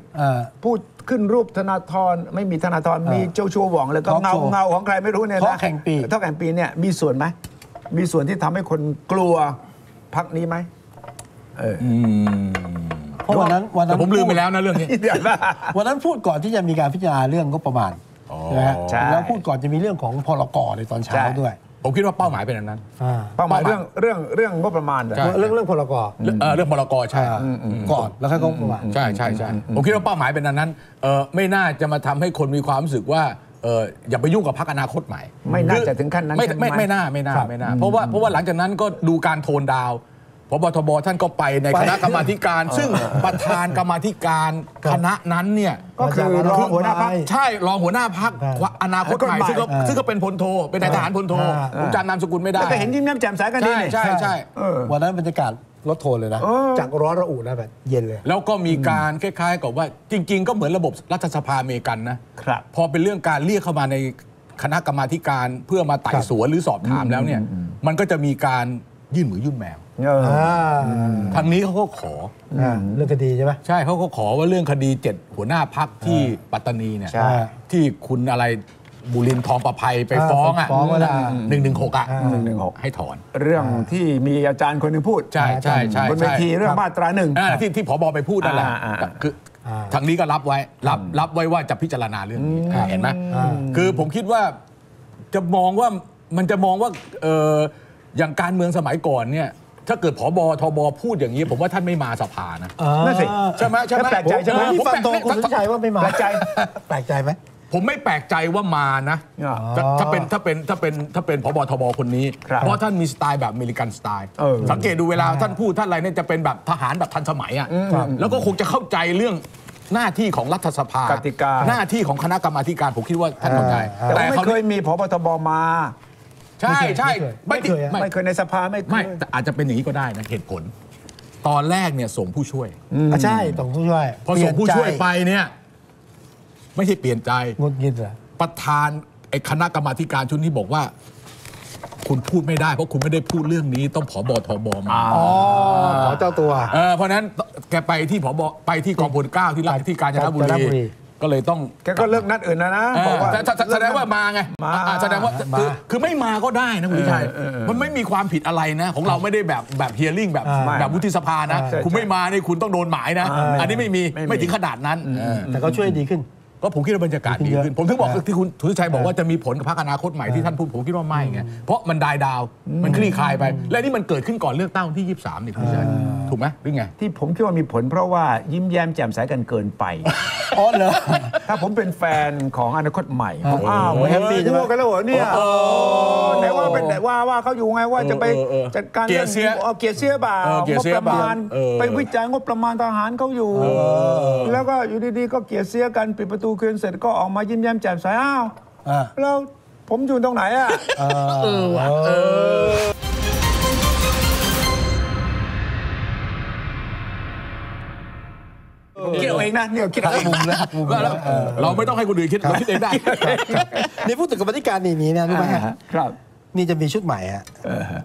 พูดขึ้นรูปธนาธรไม่มีธนาธรมีเจ้าชัวหว่องแล้วก็เงาเงาของใครไม่รู้เนี่ยนะท่อแข่งปีท่อแข่งปีเนี่ยมีส่วนไหมมีส่วนที่ทำให้คนกลัวพรรคนี้ไหมเออเพราะวันนั้นวันนั้นผมลืมไปแล้วนะเรื่องนี้วันนั้นพูดก่อนที่จะมีการพิจารณาเรื่องงบประมาณนะแล้วพูดก่อนจะมีเรื่องของพรกในตอนเช้าด้วยผมคิดว่าเป้าหมายเป็นอันนั้นเป้าหมายเรื่องเรื่องเรื่องงบประมาณเรื่องเรื่องพรกเรื่องพรกใช่ก่อนแล้วค่อยงบประมาณใช่ใช่ใช่ผมคิดว่าเป้าหมายเป็นอันนั้นไม่น่าจะมาทำให้คนมีความรู้สึกว่า อย่าไปยุ่งกับพรรคอนาคตใหม่ไม่น่าจะถึงขั้นนั้นไม่ไม่น่าไม่น่าไม่น่าเพราะว่าเพราะว่าหลังจากนั้นก็ดูการโทนดาวพบทบท่านก็ไปในคณะกรรมาธิการซึ่งประธานกรรมาธิการคณะนั้นเนี่ยก็คือรองหัวหน้าพรรคใช่รองหัวหน้าพรรคอนาคตใหม่ซึ่งก็ซึ่งก็เป็นพลโทเป็นนายทหารพลโทผมจำนามสกุลไม่ได้แต่เห็นยิ้มแย้มแจ่มใสกันดีใช่ใช่วันนั้นบรรยากาศลดโทนเลยนะจากร้อนระอุนะแบบเย็นเลยแล้วก็มีการคล้ายๆกับว่าจริงๆก็เหมือนระบบรัฐสภาอเมริกันนะครับพอเป็นเรื่องการเรียกเข้ามาในคณะกรรมาธิการเพื่อมาไต่สวนหรือสอบถามแล้วเนี่ยมันก็จะมีการยื่นหรือยื่นแมวทางนี้เขาก็ขอเรื่องคดีใช่ไหมใช่เขาก็ขอว่าเรื่องคดีเจ็ดหัวหน้าพักที่ปัตตานีเนี่ยที่คุณอะไรบุรินทร์ทองประไพไปฟ้องอ่ะหนึ่งหนึ่งหกอ่ะหนึ่งหนึ่งหกให้ถอนเรื่องที่มีอาจารย์คนหนึ่งพูดใช่ใช่ใช่บนเวทีเรื่องมาตราหนึ่งที่ที่ผบ.ไปพูดนั่นแหละคือทางนี้ก็รับไว้รับรับไว้ว่าจะพิจารณาเรื่องนี้เห็นไหมคือผมคิดว่าจะมองว่ามันจะมองว่าอย่างการเมืองสมัยก่อนเนี่ยถ้าเกิดผบ.ทบ.พูดอย่างนี้ผมว่าท่านไม่มาสภานะนั่นสิใช่ไหมใช่ไหมแปลกใจใช่ไหมผมแปลกใจคุณสนใจว่าไม่มาแปลกใจแปลกใจไหมผมไม่แปลกใจว่ามานะถ้าเป็นถ้าเป็นถ้าเป็นถ้าเป็นผบ.ทบ.คนนี้เพราะท่านมีสไตล์แบบอเมริกันสไตล์สังเกตดูเวลาท่านพูดท่านอะไรเนี่ยจะเป็นแบบทหารแบบทันสมัยอ่ะแล้วก็คงจะเข้าใจเรื่องหน้าที่ของรัฐสภากติกาหน้าที่ของคณะกรรมาการผมคิดว่าท่านเข้าใจแต่ไม่เคยมีผบ.ทบ.มาใช่ใช่ไม่เคยไม่เคยในสภาไม่ไม่แต่อาจจะเป็นอย่างนี้ก็ได้นะเหตุผลตอนแรกเนี่ยส่งผู้ช่วยใช่ส่งผู้ช่วยพอส่งผู้ช่วยไปเนี่ยไม่ใช่เปลี่ยนใจงดงิดเหรอประธานไอ้คณะกรรมาการชุดนี้บอกว่าคุณพูดไม่ได้เพราะคุณไม่ได้พูดเรื่องนี้ต้องผบ.ทบ.มาอ๋อขอเจ้าตัวเออเพราะนั้นแกไปที่ผบ.ไปที่กองพลเก้าที่ราชที่กาญจนบุรีก็เลยต้องแกก็เลิกนัดอื่นนะนะแสดงว่ามาไงแสดงว่าคือไม่มาก็ได้นะคุณชัยมันไม่มีความผิดอะไรนะของเราไม่ได้แบบแบบเฮียริ่งแบบแบบวุฒิสภานะคุณไม่มาเนี่ยคุณต้องโดนหมายนะอันนี้ไม่มีไม่ถึงขนาดนั้นแต่ก็ช่วยดีขึ้นก็ผมคิดว่าบรรยากาศดีขึ้นผมถึงบอกที่คุณสุทธิชัยบอกว่าจะมีผลกับพรรคอนาคตใหม่ที่ท่านพูดผมคิดว่าไม่ไงเพราะมันดายดาวมันคลี่คลายไปและนี่มันเกิดขึ้นก่อนเลือกตั้งที่ยี่สิบสามนี่คุณชัยถูกไหมหรือไงที่ผมคิดว่ามีผลเพราะว่ายิ้มแย้มแจ่มใสกันเกินไปอ๋อเหรอถ้าผมเป็นแฟนของอนาคตใหม่ผมอ้าวแฮปปี้จะพูดกันแล้วเหรอเนี่ยไหนว่าเป็นว่าว่าเขาอยู่ไงว่าจะไปจัดการเรื่องเอาเกียร์เสียบ่าวงบประมาณไปวิจัยงบประมาณทหารเขาอยู่แล้วก็อยู่ดีๆก็เกียร์เสียกันปิดประตูคืนเสร็จก็ออกมายิ้มแย้มแจ่มใสอ้าวแล้วผมอยู่ตรงไหนอ่ะเออว่ะคิดเอาเองนะเนี่ยคิดเอาเองนะเราไม่ต้องให้คนอื่นคิดเราคิดเองได้นี่พูดถึงกรรมธิการนี่นี่นะรู้ไหมครับนี่จะมีชุดใหม่ฮะ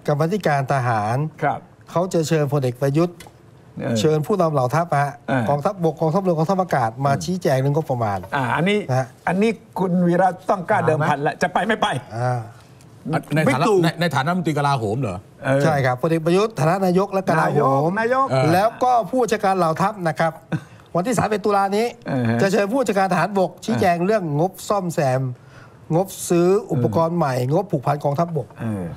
กรรมธิการทหารเขาจะเชิญพลเอกประยุทธ์เชิญผู้นำเหล่าทัพฮะกองทัพบกกองทัพเรือกองทัพอากาศมาชี้แจงเรื่องงบประมาณอันนี้อันนี้คุณวีระต้องกล้าเดิมพันละจะไปไม่ไปในฐานะในฐานะรัฐมนตรีกลาโหมเหรอใช่ครับพลเอกประยุทธ์ฐานะนายกและกลาโหมแล้วก็ผู้จัดการเหล่าทัพนะครับวันที่สามสิบเอ็ดตุลานี้จะเชิญผู้จัดการทหารบกชี้แจงเรื่องงบซ่อมแซมงบซื้ออุปกรณ์ใหม่งบผูกพันกองทัพบก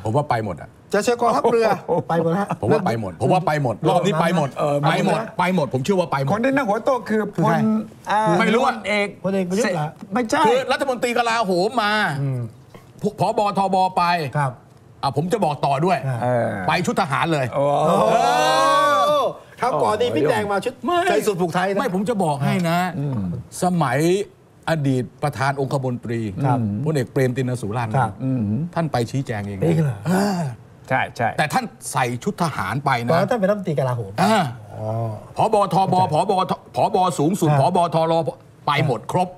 ผมว่าไปหมดอ่ะจะเชิญกองทัพเรือไปหมดฮะผมว่าไปหมดผมว่าไปหมดรอบนี้ไปหมดไปหมดไปหมดผมเชื่อว่าไปหมดคนที่นั่งหัวโต๊ะคือพลไม่รู้เอกพลเอกประยุทธ์เหรอไม่ใช่คือรัฐมนตรีกลาโหมมาผบ.ทบ.ไปครับอ่ะผมจะบอกต่อด้วยไปชุดทหารเลยเขาก่อนนี่พี่แดงมาชุดใจสุดผูกไทยนะไม่ผมจะบอกให้นะสมัยอดีตประธานองคมนตรีพลเอกเปรมตินสุรานนท์ท่านไปชี้แจงเองใช่ใช่แต่ท่านใส่ชุดทหารไปนะท่านเป็นรัฐมนตรีกลาโหมผบ.ทบ.ผบ.ผบ.สูงสุดผบ.ทร.ไปหมดครบ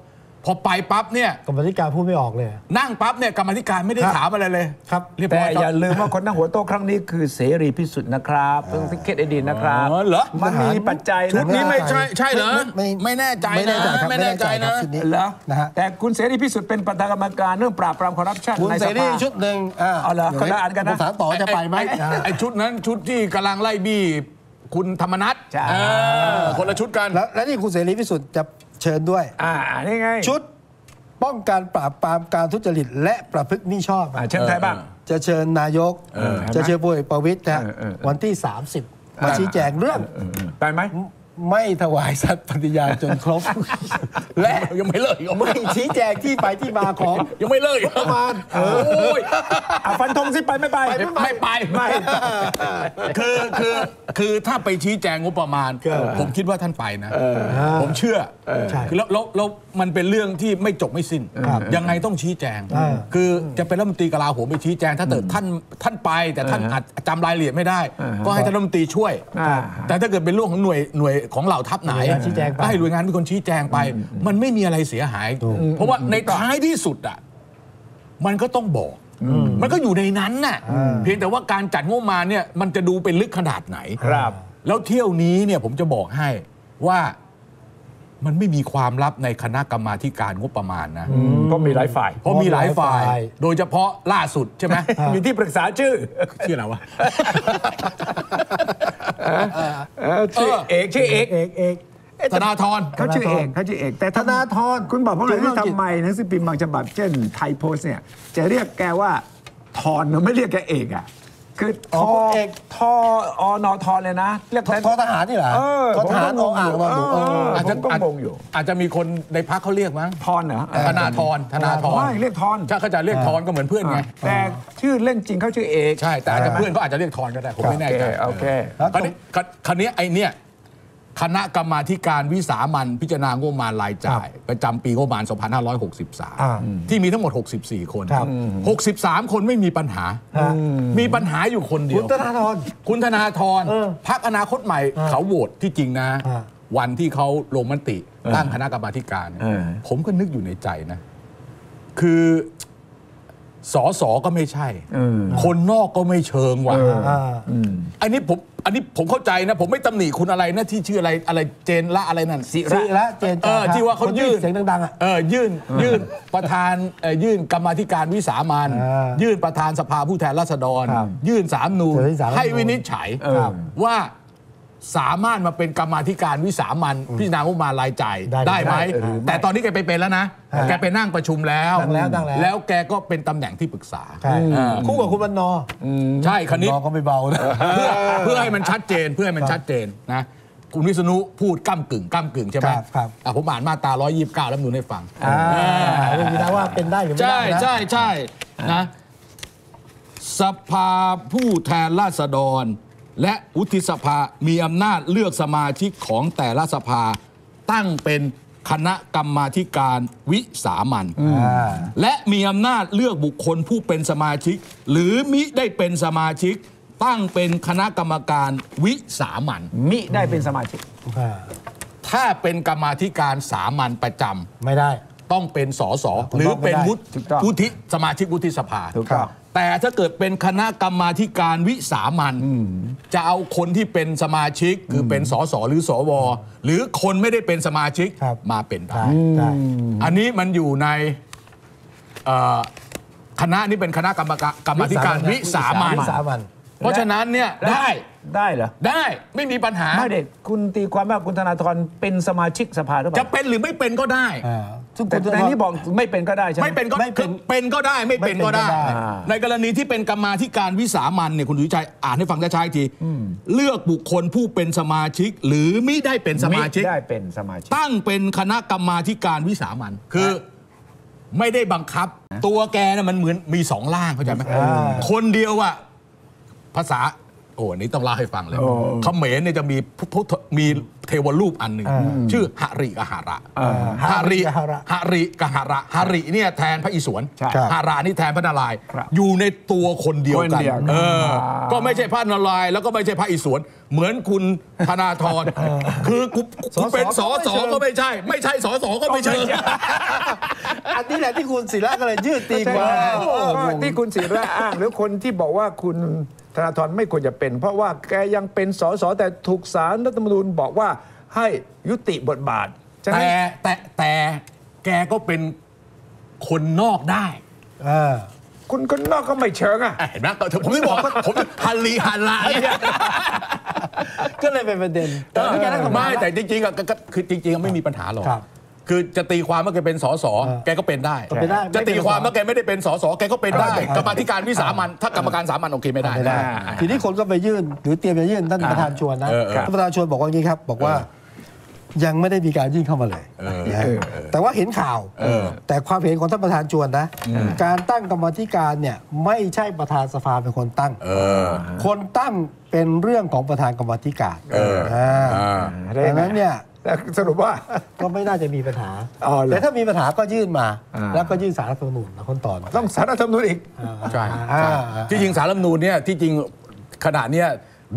พอไปปั๊บเนี่ยกรรมธิการพูดไม่ออกเลยนั่งปั๊บเนี่ยกรรมธิการไม่ได้ถามอะไรเลยครับแต่อย่าลืมว่าคนนั่งหัวโต๊ะครั้งนี้คือเสรีพิสุทธิ์นะครับเพิ่งสังเกตอดีตนะครับเหรอมันมีปัจจัยชุดนี้ไม่ใช่ใช่เหรอไม่แน่ใจนะไม่แน่ใจนะเหรอแต่คุณเสรีพิสุทธิ์เป็นประธานกรรมการเรื่องปราบปรามคอร์รัปชันในสภาคุณเสรีชุดหนึ่งเอาเหรอคนละอันกันนะสามต่อจะไปไหมไอชุดนั้นชุดที่กำลังไล่บี้คุณธรรมนัสคนละชุดกันแล้วนี่คุณเสรีพิสุทธิ์จะเชิญด้วยอ่านี่ไงชุดป้องกันปราบปรามการทุจริตและประพฤติมิชอบอ่าเชิญใครบ้างจะเชิญนายกจะเชิญพลเอกประวิตรวันที่สามสิบมาชี้แจงเรื่องได้ไหม ไม่ถวายสัตย์ปฏิญาณจนครบและยังไม่เลิกไม่ชี้แจงที่ไปที่มาของยังไม่เลิกประมาณโอ้ยฟันธงสิไปไม่ไปไม่ไปไม่คือคือคือถ้าไปชี้แจงงบประมาณผมคิดว่าท่านไปนะผมเชื่อคือแล้วแล้วมันเป็นเรื่องที่ไม่จบไม่สิ้นยังไงต้องชี้แจงคือจะเป็นรัฐมนตรีกลาโหมไปชี้แจงถ้าเกิดท่านท่านไปแต่ท่านอาจจำรายละเอียดไม่ได้ก็ให้ท่านรัฐมนตรีช่วยแต่ถ้าเกิดเป็นเรื่องของหน่วยหน่วยของเหล่าทัพไหนก็ให้หน่วยงานเป็นคนชี้แจงไปมันไม่มีอะไรเสียหายเพราะว่าในท้ายที่สุดอ่ะมันก็ต้องบอกมันก็อยู่ในนั้นน่ะเพียงแต่ว่าการจัดงบมาเนี่ยมันจะดูเป็นลึกขนาดไหนครับแล้วเที่ยวนี้เนี่ยผมจะบอกให้ว่ามันไม่มีความลับในคณะกรรมาธิการงบประมาณนะก็มีหลายฝ่ายเพราะมีหลายฝ่ายโดยเฉพาะล่าสุดใช่ไหมมีที่ปรึกษาชื่อชื่ออะไรวะชื่อเอกชื่อเอกเอกเอกธนาธรเขาชื่อเอกเขาชื่อเอกแต่ธนาธรคุณบอกเพราะอะไรที่ทำไมหนังสือพิมพ์บางฉบับเช่นไทยโพสต์เนี่ยจะเรียกแกว่าธรมันไม่เรียกแกเอกอ่ะคือทอเอกทออนอทอเลยนะเรียกทอทหารนี่เหรอทอทหารอ่างมาอาจจะงงอยู่อาจจะมีคนในพรรคเขาเรียกมั้งทอนเหรอธนาธรธนาธรไม่เรียกทอนถ้าเขาจะเรียกทอนก็เหมือนเพื่อนไงแต่ชื่อเล่นจริงเขาชื่อเอกใช่แต่อาจจะเพื่อนก็อาจจะเรียกทอนก็ได้ผมไม่แน่ใจโอเคคราวนี้คราวนี้ไอเนี่ยคณะกรรมาธิการวิสามัญพิจารณางบประมาณรายจ่ายประจำปีงบประมาณ สองพันห้าร้อยหกสิบสาม ที่มีทั้งหมดหกสิบสี่คนหกสิบสามคนไม่มีปัญหามีปัญหาอยู่คนเดียวคุณธนาธรคุณธนาธรพรรคอนาคตใหม่เขาโหวตที่จริงนะวันที่เขาลงมติตั้งคณะกรรมาธิการผมก็นึกอยู่ในใจนะคือส.ส.ก็ไม่ใช่คนนอกก็ไม่เชิงว่ะอันนี้ผมอันนี้ผมเข้าใจนะผมไม่ตำหนิคุณอะไรนะที่ชื่ออะไรอะไรเจนละอะไรนั่นสิละเจนที่ว่าเขายื่นเสียงดังๆอ่ะเออยื่นยื่นประธานยื่นกรรมาธิการวิสามัญยื่นประธานสภาผู้แทนราษฎรยื่นสามนูนให้วินิจฉัยว่าสามารถมาเป็นกรรมาธิการวิสามัญพิจารณางบประมาณรายจ่ายได้ไหมแต่ตอนนี้แกไปเป็นแล้วนะแกไปนั่งประชุมแล้วแล้วแกก็เป็นตำแหน่งที่ปรึกษาคู่กับคุณบรรณอใช่คณิตก็ไม่เบานะเพื่อให้มันชัดเจนเพื่อให้มันชัดเจนนะคุณวิษณุพูดก้ำกึ่งก้ำกึ่งใช่ไหมครับผมอ่านมาตราหนึ่งร้อยยี่สิบเก้าแล้วหนุนให้ฟังเรื่องนี้นะว่าเป็นได้หรือไม่ได้ใช่ใช่ใช่นะสภาผู้แทนราษฎรและวุฒิสภามีอำนาจเลือกสมาชิกของแต่ละสภาตั้งเป็นคณะกรรมาธิการวิสามัญและมีอำนาจเลือกบุคคลผู้เป็นสมาชิกหรือมิได้เป็นสมาชิกตั้งเป็นคณะกรรมการวิสามัญมิได้เป็นสมาชิกถ้าเป็นกรรมาธิการสามัญประจำไม่ได้ต้องเป็นส.ส.หรือเป็นวุฒิสมาชิกวุฒิสภาแต่ถ้าเกิดเป็นคณะกรรมาธิการวิสามัญจะเอาคนที่เป็นสมาชิกคือเป็นส.ส.หรือสว.หรือคนไม่ได้เป็นสมาชิกมาเป็นได้อันนี้มันอยู่ในคณะนี้เป็นคณะกรรมาธิการวิสามัญเพราะฉะนั้นเนี่ยได้ได้เหรอได้ไม่มีปัญหาไม่เด็กคุณตีความว่าคุณธนาธรเป็นสมาชิกสภาหรือเปล่าจะเป็นหรือไม่เป็นก็ได้แต่นี่บอกไม่เป็นก็ได้ใช่ไหมไม่เป็นก็เป็นก็ได้ไม่เป็นก็ได้ในกรณีที่เป็นกรรมาธิการวิสามัญเนี่ยคุณสุวิชัยอ่านให้ฟังชัดๆทีเลือกบุคคลผู้เป็นสมาชิกหรือไม่ได้เป็นสมาชิกได้เป็นสมาชิกตั้งเป็นคณะกรรมาธิการวิสามัญคือไม่ได้บังคับตัวแกเนี่ยมันเหมือนมีสองล่างเข้าใจไหมคนเดียวอะภาษาโอ้อันนี้ต้องเล่าให้ฟังเลยเขมรเนี่ยจะมีมีเทวรูปอันหนึ่งชื่อหริกหาระหริหริกหาระหริเนี่ยแทนพระอิศวรหาระนี่แทนพระนารายณ์อยู่ในตัวคนเดียวกันก็ไม่ใช่พระนารายณ์แล้วก็ไม่ใช่พระอิศวรเหมือนคุณธนาธรคือกูเป็นส.ส.ก็ไม่ใช่ไม่ใช่ส.ส.ก็ไม่ใช่อันนี้แหละที่คุณศิระก็เลยยืดตีความที่คุณศิระอ้างหรือคนที่บอกว่าคุณธนาธรไม่ควรจะเป็นเพราะว่าแกยังเป็นส.ส.แต่ถูกศาลรัฐธรรมนูญบอกว่าให้ยุติบทบาทแต่แต่แต่แกก็เป็นคนนอกได้คุณคนนอกก็ไม่เชิงอ่ะเห็นไหมผมไม่บอกว่าผมฮันลีฮันลาก็เลยเป็นประเด็นไม่แต่จริงๆอ่ะคือจริงๆไม่มีปัญหาหรอกคือจะตีความว่าแกเป็นส.ส.แกก็เป็นได้จะตีความว่าแกไม่ได้เป็นส.ส.แกก็เป็นได้กรรมาธิการวิสามัญถ้ากรรมการสามัญโอเคไม่ได้ทีนี้คนก็ไปยื่นหรือเตรียมจะยื่นท่านประธานชวนนะท่านประธานชวนบอกว่าอย่างนี้ครับบอกว่า ยังไม่ได้มีการยื่นเข้ามาเลยแต่ว่าเห็นข่าวแต่ความเห็นของท่านประธานชวนนะการตั้งกรรมธิการเนี่ยไม่ใช่ประธานสภาเป็นคนตั้งคนตั้งเป็นเรื่องของประธานกรรมธิการดังนั้นเนี่ยสรุปว่าก็ไม่น่าจะมีปัญหาแต่ถ้ามีปัญหาก็ยื่นมาแล้วก็ยื่นสารรัฐธรรมนูญคนต่อต้องสารรัฐธรรมนูญอีกใช่ที่จริงสารรัฐธรรมนูญเนี่ยที่จริงขณะเนี้ย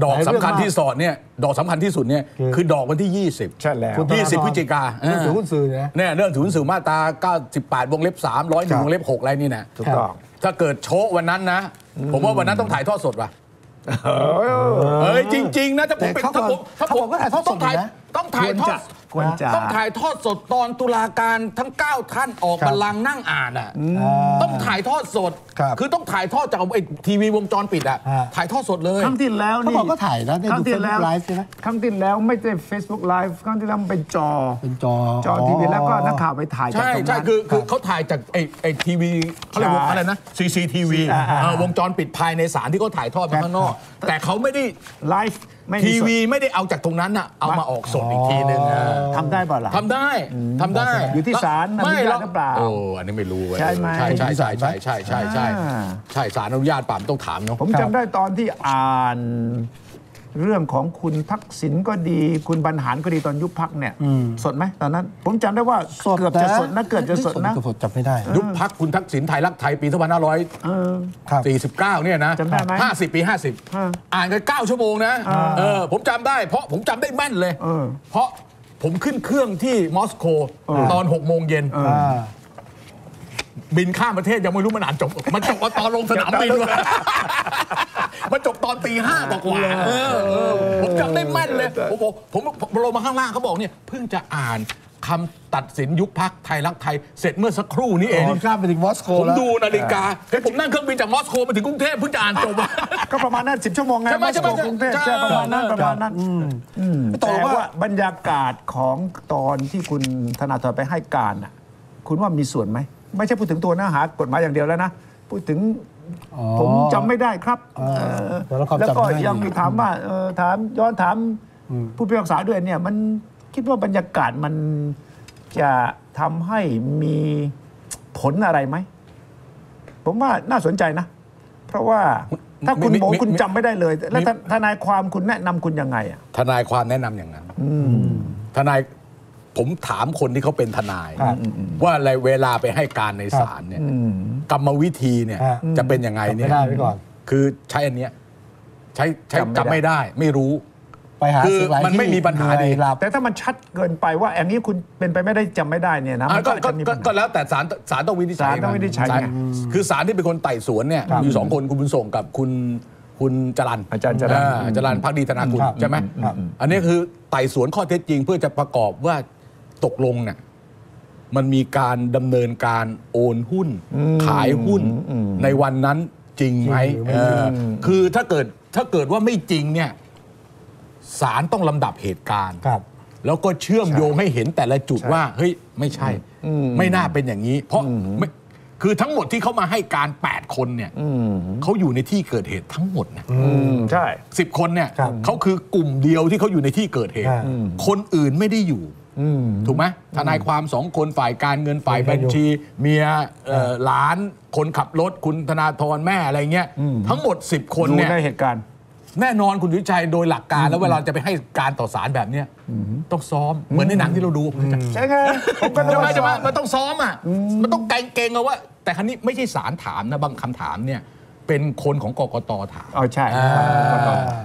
ดอกสำคัญที่สอดเนี่ยดอกสำคัญที่สุดเนี่ยคือดอกวันที่ยี่สิบใช่แล้วยี่สิบพฤศจิกาเรื่องถือหุ้นสื่อนะเนี่ยเรื่องถือหุ้นสื่อมาตราเก้าสิบแปดวงเล็บสาม หนึ่งร้อยหนึ่งวงเล็บหกอะไรนี่นะถูกต้องถ้าเกิดโชว์วันนั้นนะผมว่าวันนั้นต้องถ่ายทอดสดว่ะเฮ้ยจริงๆนะถ้าผมเป็นถ้าผมถ้าผมก็ถ่ายทอดสดนะต้องถ่ายทอดต้องถ่ายทอดสดตอนตุลาการทั้งเก้าท่านออกบัลลังก์นั่งอ่านอ่ะต้องถ่ายทอดสดคือต้องถ่ายทอดจากไอ้ทีวีวงจรปิดอ่ะถ่ายทอดสดเลยครั้งที่แล้วนี่เขาบอกก็ถ่ายนะครั้งที่แล้วไลฟ์ใช่ไหมครั้งที่แล้วไม่ใช่ Facebook Live ครั้งที่แล้วเป็นจอเป็นจอจอทีวีแล้วก็นักข่าวไปถ่ายจากตรงนั้นใช่ใช่คือคือเขาถ่ายจากไอ้ไอ้ทีวีเขาเรียกว่าอะไรนะ ซี ซี ที วี วงจรปิดภายในศาลที่เขาถ่ายทอดไปข้างนอกแต่เขาไม่ได้ไลฟ์ทีวีไม่ได้เอาจากตรงนั้นน่ะเอามาออกสดอีกทีนึงทำได้เปล่าล่ะทำได้ทำได้อยู่ที่ศาลอนุญาตหรือเปล่าโอ้อันนี้ไม่รู้ใช่ไหมใช่ใช่ใช่ใช่ใช่ใช่ใช่ใช่ศาลอนุญาตป่ามต้องถามเนาะผมจำได้ตอนที่อ่านเรื่องของคุณทักษิณก็ดีคุณบรรหารก็ดีตอนยุบพรรคเนี่ยสดไหมตอนนั้นผมจำได้ว่าเกือบจะสดนะเกือบจะสดนะจำไม่ได้ยุบพรรคคุณทักษิณไทยรักไทยปีสองพันห้าร้อยสี่สิบเก้าเนี่ยนะห้าสิบปีห้าสิบอ่านกันเก้าชั่วโมงนะเออผมจำได้เพราะผมจำได้แม่นเลยเพราะผมขึ้นเครื่องที่มอสโกตอนหกโมงเย็นบินข้ามประเทศยังไม่รู้มันอ่านจบมันจบตอนลงสนามบินวะมันจบตอนตีห้ากว่าผมจำได้แม่นเลยผมผมลงมาข้างล่างเขาบอกเนี่ยเพิ่งจะอ่านคำตัดสินยุบพรรคไทยรักไทยเสร็จเมื่อสักครู่นี้เองข้ามไปถึงมอสโกผมดูนาฬิกาเฮ้ยผมนั่งเครื่องบินจากมอสโกมาถึงกรุงเทพเพิ่งจะอ่านจบก็ประมาณนั้นสิบชั่วโมงไงมอสโกกรุงเทพใช่ประมาณนั้นประมาณนั้นแต่ว่าบรรยากาศของตอนที่คุณธนาธรไปให้การน่ะคุณว่ามีส่วนไหมไม่ใช่พูดถึงตัวเนื้อหากฎหมายอย่างเดียวแล้วนะพูดถึงผมจำไม่ได้ครับแล้วก็ยังมีถามว่าถามย้อนถามผู้พิพากษาด้วยเนี่ยมันคิดว่าบรรยากาศมันจะทำให้มีผลอะไรไหมผมว่าน่าสนใจนะเพราะว่าถ้าคุณบอกคุณจำไม่ได้เลยแล้วทนายความคุณแนะนำคุณยังไงอ่ะทนายความแนะนำอย่างนั้นทนายผมถามคนที่เขาเป็นทนายว่าอะไรเวลาไปให้การในศาลเนี่ยกรรมวิธีเนี่ยจะเป็นยังไงเนี่ยคือใช้อันเนี้ยใช้ใช้จำไม่ได้ไม่รู้คือมันไม่มีปัญหาดีแต่ถ้ามันชัดเกินไปว่าอันนี้คุณเป็นไปไม่ได้จำไม่ได้เนี่ยนะก็แล้วแต่ศาลศาลต้องวินิจฉัยศาลต้องวินิจฉัยคือศาลที่เป็นคนไต่สวนเนี่ยมีสองคนคุณบุญส่งกับคุณคุณจรัญอาจารย์จรัญจรัญภักดีธนาคุณใช่ไหมอันนี้คือไต่สวนข้อเท็จจริงเพื่อจะประกอบว่าตกลงเนี่ยมันมีการดำเนินการโอนหุ้นขายหุ้นในวันนั้นจริงไหมคือถ้าเกิดถ้าเกิดว่าไม่จริงเนี่ยศาลต้องลำดับเหตุการณ์แล้วก็เชื่อมโยงให้เห็นแต่ละจุดว่าเฮ้ยไม่ใช่ไม่น่าเป็นอย่างนี้เพราะคือทั้งหมดที่เขามาให้การแปดคนเนี่ยเขาอยู่ในที่เกิดเหตุทั้งหมดนะใช่สิบคนเนี่ยเขาคือกลุ่มเดียวที่เขาอยู่ในที่เกิดเหตุคนอื่นไม่ได้อยู่ถูกไหมทนายความสองคนฝ่ายการเงินฝ่ายบัญชีเมียหลานคนขับรถคุณธนาธรแม่อะไรเงี้ยทั้งหมดสิบคนเนี่ยเหตุการณ์แน่นอนคุณวิชัยโดยหลักการแล้วเวลาจะไปให้การต่อศาลแบบเนี้ยต้องซ้อมเหมือนในหนังที่เราดูใช่ไหมผมก็จะมาจะมามันต้องซ้อมอ่ะมันต้องเก่งๆเอาว่าแต่ครั้งนี้ไม่ใช่ศาลถามนะบางคำถามเนี่ยเป็นคนของกกตถามอ๋อใช่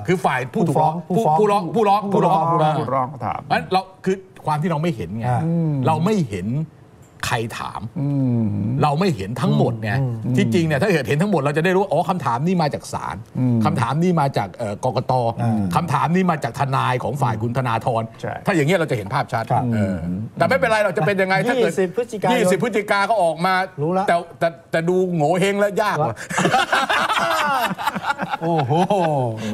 คือฝ่ายผู้ถูกร้องผู้ร้องผู้ร้องผู้ร้องผู้ร้องถามงั้นเราคือความที่เราไม่เห็นไงเราไม่เห็นใครถามเราไม่เห็นทั้งหมดไงที่จริงเนี่ยถ้าเกิดเห็นทั้งหมดเราจะได้รู้อ๋อคำถามนี่มาจากศาลคำถามนี่มาจากกกตคำถามนี่มาจากทนายของฝ่ายคุณธนาธรถ้าอย่างเงี้ยเราจะเห็นภาพชัดแต่ไม่เป็นไรเราจะเป็นยังไงถ้าเกิดยี่สิบพฤศจิกายนยี่สิบพฤศจิกาเขาออกมาแต่แต่แต่ดูโง่เฮงแล้วยากว่ะโอ้โห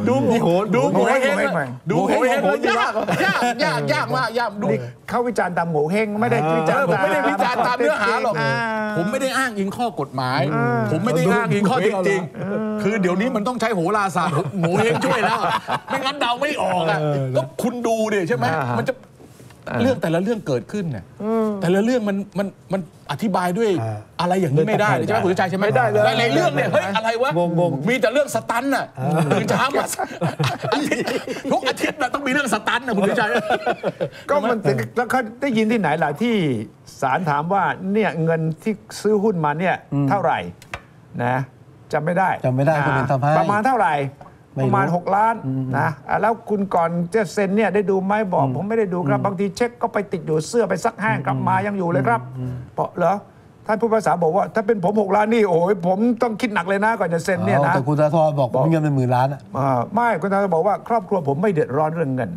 ดูโง่โหดูโง่เฮงดูโง่เฮงแล้วยากยากยากยากมากยากดูเขาวิจารณ์ตามโง่เฮงไม่ได้วิจารณ์ไม่ได้วิจารณ์ตามเนื้อหาหรอกผมไม่ได้อ้างอิงข้อกฎหมายผมไม่ได้อ้างอิงข้อเท็จจริงคือเดี๋ยวนี้มันต้องใช้โหราศาสตร์โง่เฮงช่วยแล้วไม่งั้นเดาไม่ออกอ่ะก็คุณดูดิใช่ไหมมันจะ เรื่องแต่ละเรื่องเกิดขึ้นเนี่ยแต่ละเรื่องมันมันมันอธิบายด้วยอะไรอย่างนี้ไม่ได้ใช่ไหมคุณชัยใช่ไหมไม่ได้เลยหลายเรื่องเนี่ยเฮ้ยอะไรวะมีแต่เรื่องสตันน่ะตื่นเช้ามาทุกอาทิตย์นะต้องมีเรื่องสตันน่ะคุณชัยก็มันแล้วเขาได้ยินที่ไหนหลายที่ศาลถามว่าเนี่ยเงินที่ซื้อหุ้นมาเนี่ยเท่าไหร่นะจำไม่ได้จำไม่ได้ประมาณเท่าไหร่ประมาณหกล้านนะแล้วคุณก่อนเจสเซนเนี่ยได้ดูไหมบอกผมไม่ได้ดูครับบางทีเช็คก็ไปติดอยู่เสื้อไปซักแห้งกลับมายังอยู่เลยครับเพราะเหรอท่านผู้ภาษาบอกว่าถ้าเป็นผมหกล้านนี่โอ้ยผมต้องคิดหนักเลยนะก่อนจะเซ็นเนี่ยนะแต่คุณธนาธรบอกผมเงินเป็นหมื่นล้านอ่ะไม่คุณธนาธรบอกว่าครอบครัวผมไม่เดือดร้อนเรื่องเงิน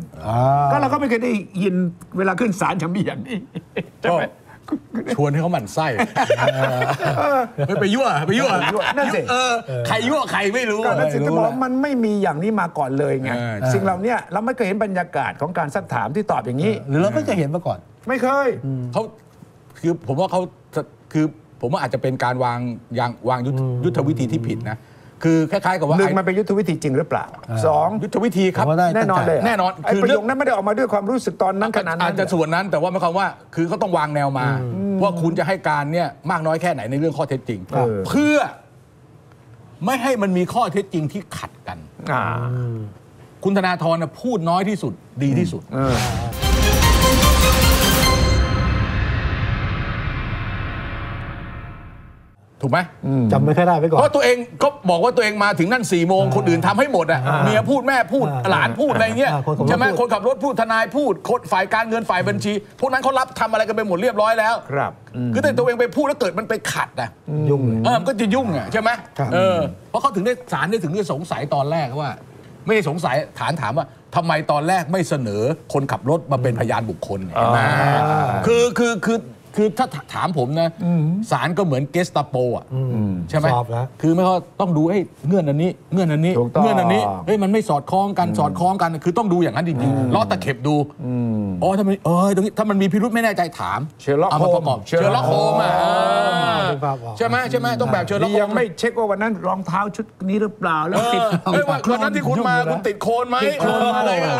ก็เราก็ไม่เคยได้ยินเวลาขึ้นศาลจะมีอย่างนี้ใช่ไหมชวนให้เขาหมั่นไส้ไปยั่วไปยั่วนั่นสิใครยั่วใครไม่รู้นั่นสิที่บอกมันไม่มีอย่างนี้มาก่อนเลยไงสิ่งเหล่านี้เราไม่เคยเห็นบรรยากาศของการซักถามที่ตอบอย่างนี้หรือเราไม่เคยเห็นมาก่อนไม่เคยเขาคือผมว่าเขาคือผมว่าอาจจะเป็นการวางยางวางยุทธวิธีที่ผิดนะคือคล้ายๆกับว่าหนึ่งมันเป็นยุทธวิธีจริงหรือเปล่าสองยุทธวิธีครับแน่นอนเลยแน่นอนคือประโยคนั้นไม่ได้ออกมาด้วยความรู้สึกตอนนั้นขนาดนั้นอาจจะส่วนนั้นแต่ว่าหมายความว่าคือเขาต้องวางแนวมาว่าคุณจะให้การเนี่ยมากน้อยแค่ไหนในเรื่องข้อเท็จจริงเพื่อไม่ให้มันมีข้อเท็จจริงที่ขัดกันคุณธนาธรพูดน้อยที่สุดดีที่สุดถูกไหมจำไม่ค่อยได้ไปก่อนเพราะตัวเองก็บอกว่าตัวเองมาถึงนั่นสี่โมงคนอื่นทำให้หมดอ่ะเมียพูดแม่พูดหลานพูดอะไรเงี้ยใช่ไหมคนขับรถพูดทนายพูดฝ่ายการเงินฝ่ายบัญชีพวกนั้นเขารับทำอะไรกันไปหมดเรียบร้อยแล้วครับคือแต่ตัวเองไปพูดแล้วเกิดมันไปขัดอ่ะยุ่งเออก็จะยุ่งอ่ะใช่ไหมเออเพราะเขาถึงได้ศาลได้ถึงได้สงสัยตอนแรกว่าไม่ได้สงสัยฐานถามว่าทำไมตอนแรกไม่เสนอคนขับรถมาเป็นพยานบุคคลเห็นไหมคือคือคือคือถ้าถามผมนะศาลก็เหมือนเกสตาโปอ่ะใช่ไหมคือไม่เขาต้องดูให้เงื่อนอันนี้เงื่อนอันนี้เงื่อนอันนี้เฮ้ยมันไม่สอดคล้องกันสอดคล้องกันคือต้องดูอย่างนั้นจริงๆล้อตะเข็บดูอ๋อถ้ามันเออตรงนี้ถ้ามันมีพิรุธไม่แน่ใจถามเชอร์ล็อกโฮมเชอร์ล็อกโฮมอ่ะใช่ไหมใช่ไหมต้องแบบเชอร์ล็อกโฮมยังไม่เช็คว่าวันนั้นรองเท้าชุดนี้หรือเปล่าแล้วติดวันนั้นที่คุณมาคุณติดโคลนไหมโคลนอะไรกัน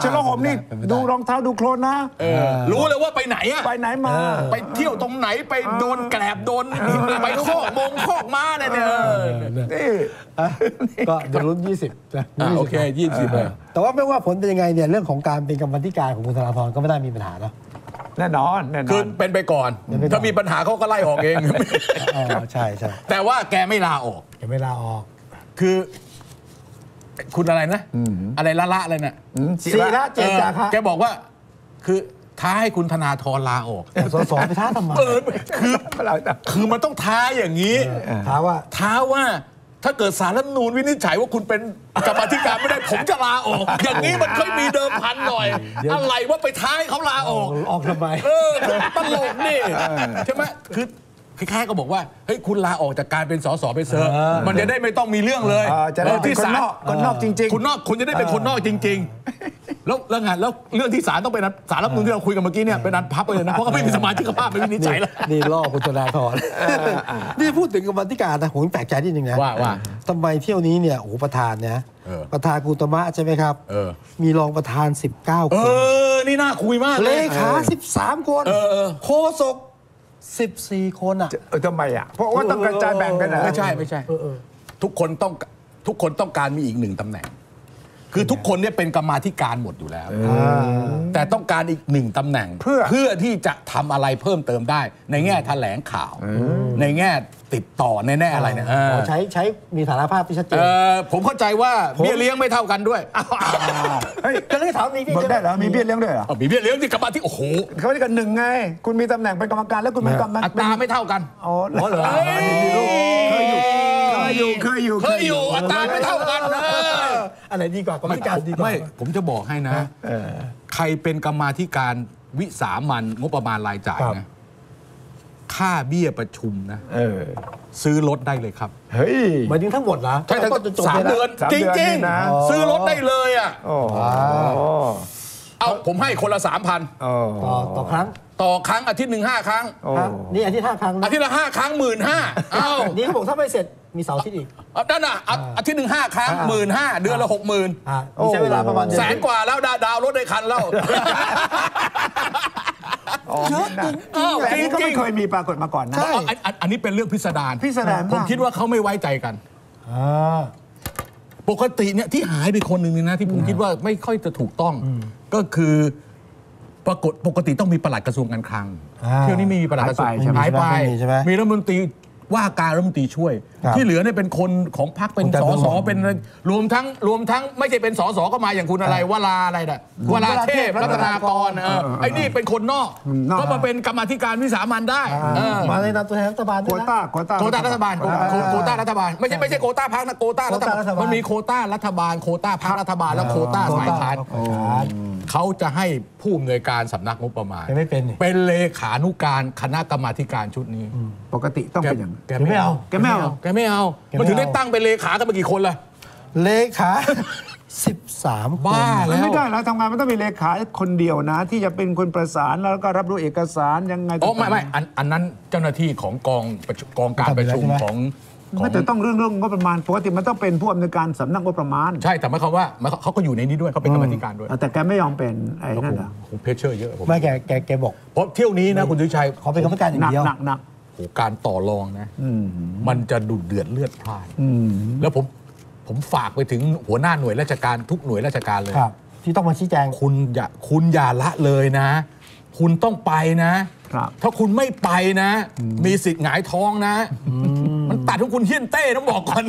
เชอร์ล็อกโฮมนี่ดูรองเท้าดูโคลนนะรู้เลยว่าไปไหนอะไปไหนมาไปเที่ยวตรงไหนไปโดนแกลบโดนไปโคกมงโคกม้าเนี่ยนี่ก็เดี๋ยวรุ่นยี่สิบโอเคยี่สิบแต่ว่าไม่ว่าผลเป็นยังไงเนี่ยเรื่องของการเป็นกรรมธิการของคุณธนาธรก็ไม่ได้มีปัญหาแล้วแน่นอนแน่นอนคือเป็นไปก่อนถ้ามีปัญหาเขาก็ไล่ออกเองใช่ใช่แต่ว่าแกไม่ลาออกแกไม่ลาออกคือคุณอะไรนะอะไรละละอะไรน่ะสีละเจนจาคะแกบอกว่าคือท้าให้คุณธนาธรลาออกสสไปท้าทำไมคือคือมันต้องท้าอย่างนี้ท้าว่าท้าว่าถ้าเกิดศาลรัฐธรรมนูญวินิจฉัยว่าคุณเป็นกรรมธิการไม่ได้ผมจะลาออกอย่างนี้มันเคยมีเดิมพันหน่อยอะไรว่าไปท้าให้เขาลาออกออกทำไมเออตลกนี่ใช่ไหมคือคล้ายๆก็บอกว่าเฮ้ยคุณลาออกจากการเป็นสสไปเซอร์มันจะได้ไม่ต้องมีเรื่องเลยที่ศาลคนนอกจริงๆคุณนอกคุณจะได้เป็นคนนอกจริงๆแล้วเรื่องงานแล้วเรื่องที่ศาลต้องเป็นศาลรัฐธรรมนูญที่เราคุยกันเมื่อกี้เนี่ยเป็นนัดพับเลยนะเพราะเขาไม่มีสมาชิกภาพไม่มีนิสัยแล้วนี่ล่อคุณธนาธรนี่พูดถึงกรรมธิการนะผมแปลกใจนิดนึงนะว่าว่าทำไมเที่ยวนี้เนี่ยโอ้ประธานเนี่ยประธานกุตมะใช่ไหมครับมีรองประธานสิบเก้าคนเออนี่น่าคุยมากเลขาสิบสามคนโฆษกสิบสี่คนอ่ะทำไมอ่ะเพราะว่าต้องกระจายแบ่งกันนะไม่ใช่ไม่ใช่ทุกคนต้องทุกคนต้องการมีอีกหนึ่งตำแหน่งคือทุกคนเนี่ยเป็นกรรมาธิการหมดอยู่แล้วแต่ต้องการอีกหนึ่งตำแหน่งเพื่อเพื่อที่จะทำอะไรเพิ่มเติมได้ในแง่แถลงข่าวในแง่ติดต่อในแน่อะไรเนี่ยใช้ใช้มีฐานภาพที่ชัดเจนผมเข้าใจว่าเบี้ยเลี้ยงไม่เท่ากันด้วยก็เลยถามมีเบี้ยได้เหรอมีเบี้ยเลี้ยงด้วยเหรอมีเบี้ยเลี้ยงที่กรรมธิการโอ้โหเขาได้กันหนึ่งไงคุณมีตำแหน่งเป็นกรรมการแล้วคุณเป็นกรรมการอัตราไม่เท่ากันอ๋อเหรอเคยอยู่เคยอยู่เคยอยู่อัตราไม่เท่ากันอะไรดีกว่ากรรมธิการดีกว่าไม่ผมจะบอกให้นะใครเป็นกรรมาธิการวิสามัญงบประมาณรายจ่ายนะค่าเบี้ยประชุมนะซื้อรถได้เลยครับเฮ้ยมาถึงทั้งหมดนะใช่ทั้งสามเดือนจริงๆนะซื้อรถได้เลยอ่ะเอาผมให้คนละสามพันต่อครั้งต่อครั้งอาทิตย์หนึ่งห้าครั้งนี่อาทิตย์ห้าครั้งอาทิตย์ละห้าครั้งหมื่นห้าเอานี่เขาบอกถ้าไม่เสร็จมีเสาร์อาทิตย์อีกนั่นอ่ะอาทิตย์หนึ่งห้าครั้งหมื่นห้าเดือนละหกหมื่นใช้เวลาประมาณแสนกว่าแล้วดาวรถได้คันแล้ว แต่นี่ก็ไม่เคยมีปรากฏมาก่อนนะอันนี้เป็นเรื่องพิสดารพิสดารผมคิดว่าเขาไม่ไว้ใจกันปกติเนี่ยที่หายไปคนหนึ่งนี่นะที่ผมคิดว่าไม่ค่อยจะถูกต้องก็คือปรากฏปกติต้องมีปลัดกระทรวงการคลังเที่ยวนี้ไม่มีปลัดกระทรวงหายไปมีรัฐมนตรีว่าการรัฐมนตรีช่วยที่เหลือเนี่ยเป็นคนของพรรคเป็นสสเป็นรวมทั้งรวมทั้งไม่ใช่เป็นสสก็มาอย่างคุณอะไรวราอะไรน่ะวราเทพรัตนากรไอ้นี่เป็นคนนอกก็มาเป็นกรรมาธิการวิสามัญได้มาในนามตัวแทนรัฐบาลโคต้าโคต้าโคต้ารัฐบาลโคต้ารัฐบาลไม่ใช่ไม่ใช่โคต้าพรรคนะโคต้ารัฐบาลมันมีโคต้ารัฐบาลโคต้าพรรครัฐบาลแล้วโคต้าฝ่ายค้านเขาจะให้ผู้อำนวยการสำนักงบประมาณไม่เป็นเป็นเลขานุการคณะกรรมาธิการชุดนี้ปกติต้องเป็นอย่างแกไม่เอาแกไม่เอาแกไม่เอามันถึงได้ตั้งเป็นเลขากันมากี่คนล่ะเลขาสิบสามคนแล้วไม่ได้แล้วทำงานมันต้องมีเลขาคนเดียวนะที่จะเป็นคนประสานแล้วก็รับรู้เอกสารยังไงอ๋อไม่ไม่อันนั้นเจ้าหน้าที่ของกองกองการประชุมของมันจะต้องเรื่องเรื่องงบประมาณปกติมันต้องเป็นผู้อำนวยการสำนักงบประมาณใช่แต่หมายความว่าเขาก็อยู่ในนี้ด้วยเขาเป็นกรรมธิการด้วยแต่แกไม่ยอมเป็นไอ้นั่นอ่ะผมเพชเชอร์เยอะผมไม่แกแกแกบอกเพราะเที่ยวนี้นะคุณดุชัยเขาเป็นกรรมการอย่างเดียวหนักหนักการต่อรองนะมันจะดุเดือดเลือดพล่านแล้วผมผมฝากไปถึงหัวหน้าหน่วยราชการทุกหน่วยราชการเลยที่ต้องมาชี้แจงคุณอย่าคุณอย่าละเลยนะคุณต้องไปนะถ้าคุณไม่ไปนะมีสิทธิ์หงายท้องนะมันตัดของคุณเฮี้ยนเต้ต้องบอกก่อน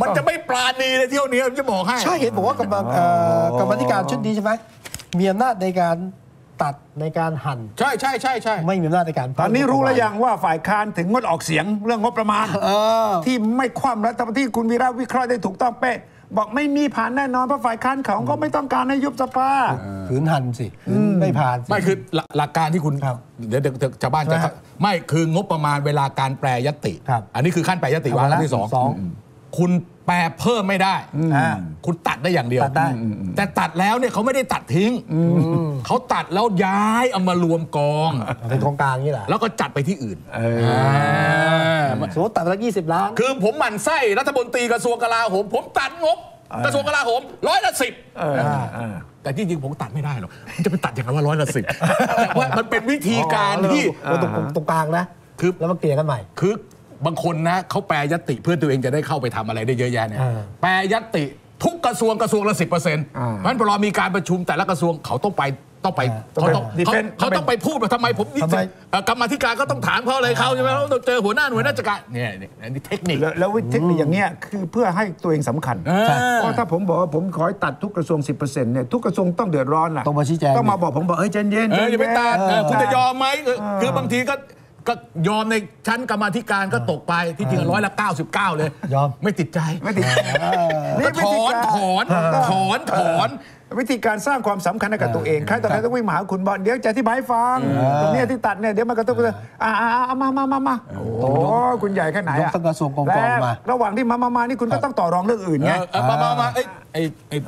มันจะไม่ปราณีเลยเที่ยวนี้จะบอกให้ใช่เห็นบอกว่ากรรมธิการชุดนี้ใช่ไหมมีอำนาจในการตัดในการหั่นใช่ใช่ใช่ใช่ไม่มีอำนาจในการตอนนี้รู้แล้วยังว่าฝ่ายค้านถึงงดออกเสียงเรื่องงบประมาณที่ไม่คว่ำรัฐบาลที่คุณวีระวิเคราะห์ได้ถูกต้องเป๊ะบอกไม่มีผ่านแน่นอนเพราะฝ่ายค้านเขาก็ไม่ต้องการให้ยุบสภาขืนหั่นสิไม่ผ่านไม่คือหลักการที่คุณเดี๋ยวชาวบ้านจะไม่คืองบประมาณเวลาการแปรยติอันนี้คือขั้นแปรยติวาระที่สองคุณแปรเพิ่มไม่ได้คุณตัดได้อย่างเดียวแต่ตัดแล้วเนี่ยเขาไม่ได้ตัดทิ้งเขาตัดแล้วย้ายเอามารวมกองเป็นกองกลางนี่แหละแล้วก็จัดไปที่อื่นสมมติตัดละยี่สิบล้านคือผมหมั่นไส้รัฐมนตรีกระทรวงกลาโหมผมตัดงบกระทรวงกลาโหมร้อยละสิบแต่ที่จริงผมตัดไม่ได้หรอกจะไปตัดอย่างไรว่าร้อยละสิบแต่ว่ามันเป็นวิธีการที่ตรงกลางนะคือแล้วมาเกลี่ยกันใหม่คือบางคนนะเขาแปรยติเพื่อตัวเองจะได้เข้าไปทำอะไรได้เยอะแยะเนี่ยแปรยติทุกกระทรวงกระทรวงละสิบเปอร์เซ็นต์เพราะฉะนั้นพอมีการประชุมแต่ละกระทรวงเขาต้องไปต้องไปเขาต้องเขาต้องไปพูดว่าทำไมผมนี่กรรมธิการก็ต้องถามเขาเลยเขาใช่ไหมเราเจอหัวหน้าหน่วยราชการเนี่ยนี่เทคนิคแล้วเทคนิคอย่างเงี้ยคือเพื่อให้ตัวเองสำคัญเพราะถ้าผมบอกว่าผมขอตัดทุกกระทรวง สิบเปอร์เซ็นต์ เนี่ยทุกกระทรวงต้องเดือดร้อนล่ะต้องมาชี้แจงต้องมาบอกผมบอกเฮ้ยเจนเย็นอย่าไปตัดคุณจะยอมไหมคือบางทีก็ก็ยอมในชั้นกรรมาธิการก็ตกไปที่จริงร้อยละเก้าสิบเก้าเลยยอมไม่ติดใจไม่ติดถอนถอนถอนถอนวิธีการสร้างความสำคัญกับตัวเองใครต่อใครต้องวิ่งมาหาคุณบอลเดี๋ยวจะอธิบายฟังตรงนี้ที่ตัดเนี่ยเดี๋ยวมันก็ต้องอ่าเอามามามามาโอ้คุณใหญ่แค่ไหนอะกระทรวงกองกองมาระหว่างที่มามามานี่คุณก็ต้องต่อรองเรื่องอื่นไงมามามาไอ้ไอ้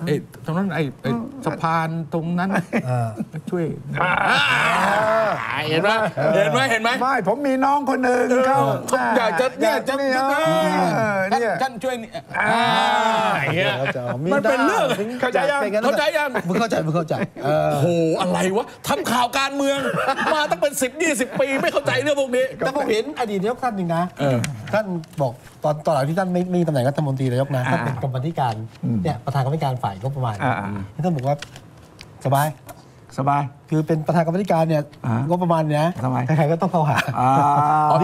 ไอ้ตรงนั้นไอ้สะพานตรงนั้นช่วยเห็นไหมเห็นไหมเห็นไหมไม่ผมมีน้องคนหนึ่งเขาอยากจะเนี่ยจะเนี่ยท่านช่วยเนี่ยมันเป็นเรื่องเข้าใจยังเข้าใจยังมึงเข้าใจมึงเข้าใจโหอะไรวะทำข่าวการเมืองมาตั้งเป็นสิบยี่สิบปีไม่เข้าใจเรื่องพวกนี้แต่ผมเห็นอดีตนายกท่านหนึ่งนะท่านบอกตอนตอนหลังที่ท่านไม่มีตำแหน่งรัฐมนตรีนายกนะท่านเป็นกรรมธิการเนี่ยประธานกรรมธิการฝ่ายก็ประมาณท่านบอกว่าสบายสบายคือเป็นประธานกรรมธิการเนี่ยก็ประมาณนี้ใครๆก็ต้องเข้าหา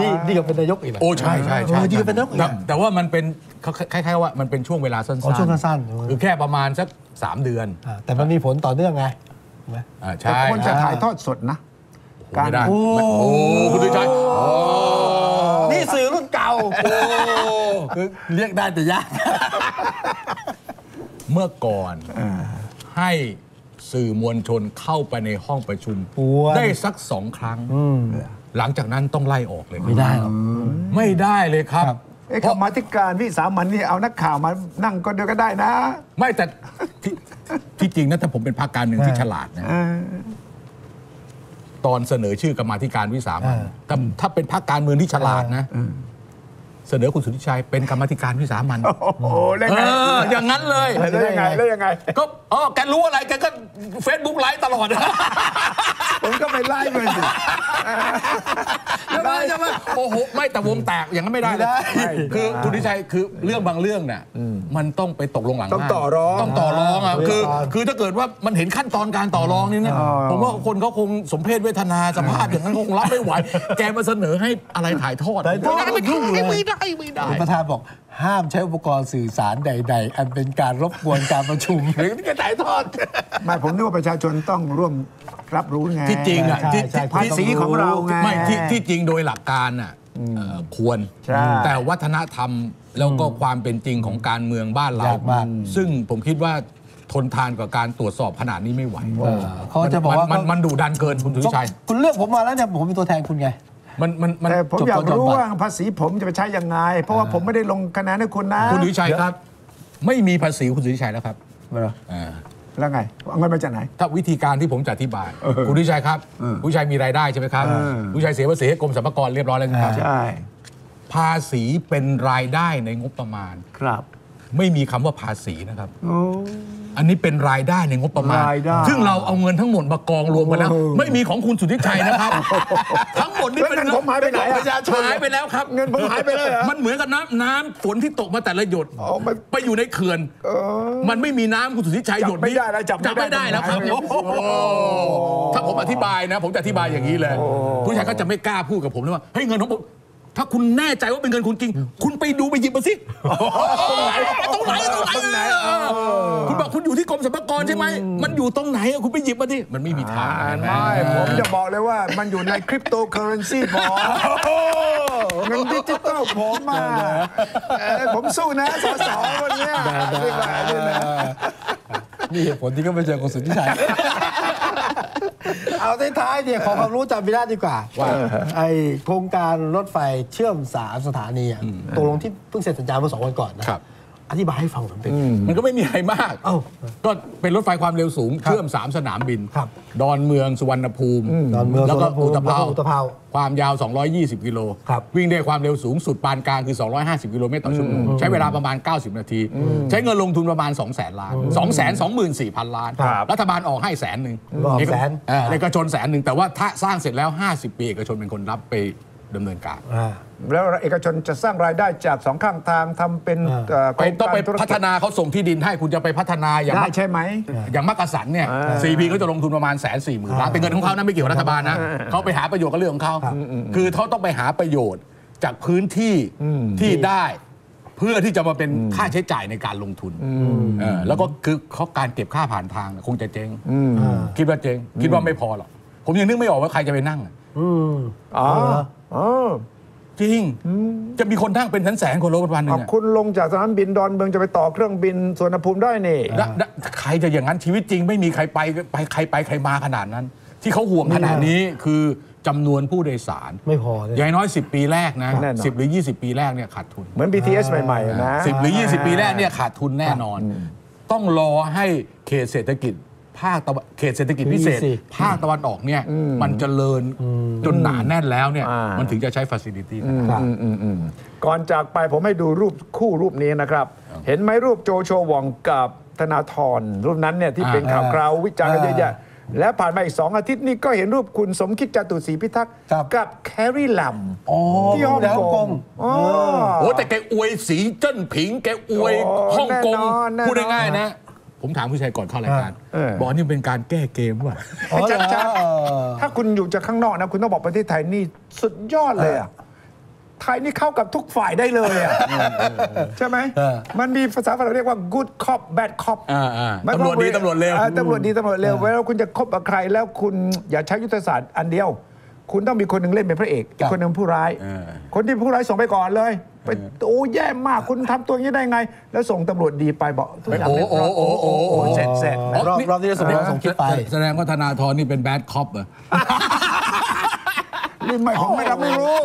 นี่นี่ก็เป็นนายกอีกโอ้ใช่ใช่ใช่นี่ก็เป็นนายกแต่ว่ามันเป็นคล้ายๆว่ามันเป็นช่วงเวลาสั้นๆช่วงสั้นๆคือแค่ประมาณสักสามเดือนแต่มันมีผลต่อเนื่องไงใช่คนจะถ่ายทอดสดนะการโอ้คุณดูใจนี่สื่อรุ่นเก่าคือเรียกได้แต่ยากเมื่อก่อนให้สื่อมวลชนเข้าไปในห้องประชุมได้สักสองครั้งหลังจากนั้นต้องไล่ออกเลยไม่ได้หรอไม่ได้เลยครับกรรมาธิการวิสามัญนี่เอานักข่าวมานั่งก็เดียวก็ได้นะไม่แต่ที่จริงนะถ้าผมเป็นพรรคการเมืองที่ฉลาดนะตอนเสนอชื่อกรรมาธิการวิสามัญถ้าเป็นพรรคการเมืองที่ฉลาดนะ เสนอคุณสุทธิชัยเป็นกรรมธิการวิสามัญโอ้แล้วไงอย่างนั้นเลยแล้วยังไงแล้วยังไงก็อ๋อแกรู้อะไรแกก็เฟซบุ๊กไลฟ์ตลอดผมก็ไปไลฟ์เลยสิแล้วจะมาโอ้โหไม่แต่วงแตกอย่างนั้นไม่ได้เลยคือคุณสุทธิชัยคือเรื่องบางเรื่องเนี่ยมันต้องไปตกลงหลังต้องต่อรองต้องต่อรองอ่ะคือคือถ้าเกิดว่ามันเห็นขั้นตอนการต่อรองนี่นะผมว่าคนเขาคงสมเพศเวทนาสภาพอย่างนั้นคงรับไม่ไหวแกมาเสนอให้อะไรถ่ายทอดไม่ได้ไม่ได้ไม่ได้ประธานบอกห้ามใช้อุปกรณ์สื่อสารใดๆอันเป็นการรบกวนการประชุมหรือการถ่ายทอดมาผมนึกว่าประชาชนต้องร่วมรับรู้ไงที่จริงอ่ะที่ภาษีของเราไงไม่ที่จริงโดยหลักการอ่ะควรแต่วัฒนธรรมแล้วก็ความเป็นจริงของการเมืองบ้านเราซึ่งผมคิดว่าทนทานกับการตรวจสอบขนาดนี้ไม่ไหวเขาจะบอกว่ามันดุดันเกินคุณสุทธิชัยคุณเลือกผมมาแล้วเนี่ยผมเป็นตัวแทนคุณไงมันมันมันผมอยากรู้ว่าภาษีผมจะไปใช้ยังไงเพราะว่าผมไม่ได้ลงคะแนนให้คุณนะคุณสุทธิชัยครับไม่มีภาษีคุณสุทธิชัยแล้วครับแล้วไงเอาเงินมาจากไหนถ้าวิธีการที่ผมจะอธิบายคุณสุทธิชัยครับคุณสุทธิชัยมีรายได้ใช่ไหมครับคุณสุทธิชัยเสียภาษีให้กรมสรรพากรเรียบร้อยแล้วนะครับใช่ภาษีเป็นรายได้ในงบประมาณครับไม่มีคำว่าภาษีนะครับอันนี้เป็นรายได้ในงบประมาณซึ่งเราเอาเงินทั้งหมดมากองรวมกันแล้วไม่มีของคุณสุทธิชัยนะครับทั้งหมดนี่เป็นเงินผมหายไปไหนประชาชนหายไปแล้วครับเงินผมหายไปเลยมันเหมือนกับน้ำน้ำฝนที่ตกมาแต่ละหยดไปอยู่ในเขื่อนมันไม่มีน้ำคุณสุทธิชัยหยดไม่ได้แล้วจับไม่ได้แล้วครับถ้าผมอธิบายนะผมจะอธิบายอย่างนี้เลยผู้ชายก็จะไม่กล้าพูดกับผมเลยว่าเฮ้ยเงินของผมถ้าคุณแน่ใจว่าเป็นเงินคุณจริงคุณไปดูไปหยิบมาสิตรงไหนตรงไหนตรงไหนคุณบอกคุณอยู่ที่กรมสรรพากรใช่ไหมมันอยู่ตรงไหนคุณไปหยิบมาดิมันไม่มีทางไม่ผมจะบอกเลยว่ามันอยู่ในคริปโตเคอเรนซีผมเงินดิจิตอลผมมาผมสู้นะสสวันนี้นี่เหตุผลที่ก็ไม่เจอคุณสุทธิชัยเอาท้ายๆเนี่ยขอความรู้จากพิราชดีกว่าว่าไอโครงการรถไฟเชื่อมสามสถานีตกลงที่เพิ่งเสร็จสัญญาเมื่อสองวันก่อนนะครับอธิบายให้ฟังมันเป็นมันก็ไม่มีอะไรมากก็เป็นรถไฟความเร็วสูงเชื่อมสามสนามบินดอนเมืองสุวรรณภูมิแล้วก็อุตภเปาความยาวสองร้อยยี่สิบกิโลวิ่งได้ความเร็วสูงสุดปานกลางคือสองร้อยห้าสิบกิโลเมตรต่อชั่วโมงใช้เวลาประมาณเก้าสิบนาทีใช้เงินลงทุนประมาณ สองแสน ล้าน สองแสนสองหมื่นสี่พัน ล้านรัฐบาลออกให้แสนหนึ่งเอกชนแสนหนึ่งแต่ว่าถ้าสร้างเสร็จแล้วห้าสิบปีเอกชนเป็นคนรับไปดำเนินการแล้วเอกชนจะสร้างรายได้จากสองข้างทางทำเป็นต้องไปพัฒนาเขาส่งที่ดินให้คุณจะไปพัฒนาอย่างได้ใช่ไหมอย่างมักกะสันเนี่ยซีพีเขาจะลงทุนประมาณแสนสี่หมื่นล้านเป็นเงินของเขานะไม่เกี่ยวกับรัฐบาลนะเขาไปหาประโยชน์กับเรื่องของเขาคือเขาต้องไปหาประโยชน์จากพื้นที่ที่ได้เพื่อที่จะมาเป็นค่าใช้จ่ายในการลงทุนแล้วก็คือเขาการเก็บค่าผ่านทางคงจะเจ๊งคิดว่าเจ๊งคิดว่าไม่พอหรอกผมยังนึกไม่ออกว่าใครจะไปนั่งอ๋อจริงจะมีคนทั้งเป็นแสนๆคนรถวันนึงคุณลงจากสนามบินดอนเมืองจะไปต่อเครื่องบินสุวรรณภูมิได้นี่ใครจะอย่างนั้นชีวิตจริงไม่มีใครไปไปใครไปใครมาขนาดนั้นที่เขาห่วงขนาดนี้คือจำนวนผู้โดยสารไม่พออย่างน้อยสิบปีแรกนะสิบหรือยี่สิบปีแรกเนี่ยขาดทุนเหมือน บี ที เอส ใหม่ๆนะสิบหรือยี่สิบปีแรกเนี่ยขาดทุนแน่นอนต้องรอให้เขตเศรษฐกิจภาคตะวันเขตเศรษฐกิจพิเศษภาคตะวันออกเนี่ยมันเจริญจนหนาแน่นแล้วเนี่ยมันถึงจะใช้ฟาซิลิตี้นะครับก่อนจากไปผมให้ดูรูปคู่รูปนี้นะครับเห็นไหมรูปโจโฉวองกับธนาธรรูปนั้นเนี่ยที่เป็นข่าวคราววิจารณ์กันเยอะแยะและผ่านมาอีกสองอาทิตย์นี่ก็เห็นรูปคุณสมคิดจตุศรีพิทักษ์กับแครี่ลัมที่ฮ่องกงโอ้โหแต่แกอวยสีจิ้นผิงแกอวยฮ่องกงพูดง่ายๆนะผมถามผู้ชายก่อนเข้ารายการบอกนี่เป็นการแก้เกมว่ะถ้าคุณอยู่จากข้างนอกนะคุณต้องบอกประเทศไทยนี่สุดยอดเลยอ่ะไทยนี่เข้ากับทุกฝ่ายได้เลยอ่ะใช่ไหมมันมีภาษาฝรั่งเรียกว่า good cop bad cop ตำรวจดีตำรวจเร็วตำรวจดีตำรวจเร็วแล้วคุณจะคบกับใครแล้วคุณอย่าใช้ยุทธศาสตร์อันเดียวคุณต้องมีคนหนึ่งเล่นเป็นพระเอกคนหนึ่งผู้ร้ายคนที่ผู้ร้ายส่งไปก่อนเลยไปโอ้แย่มากคุณทำตัวนี้ได้ไงแล้วส่งตำรวจดีไปบอกทุกอย่างโอ้โอ้โอ้โอ้เสร็จเสร็จรอบรอบที่จะส่งเราส่งคิดไปแสดงว่าธนาธรนี่เป็นแบดคอปเหรอนี่ไม่ผมไม่รับไม่รู้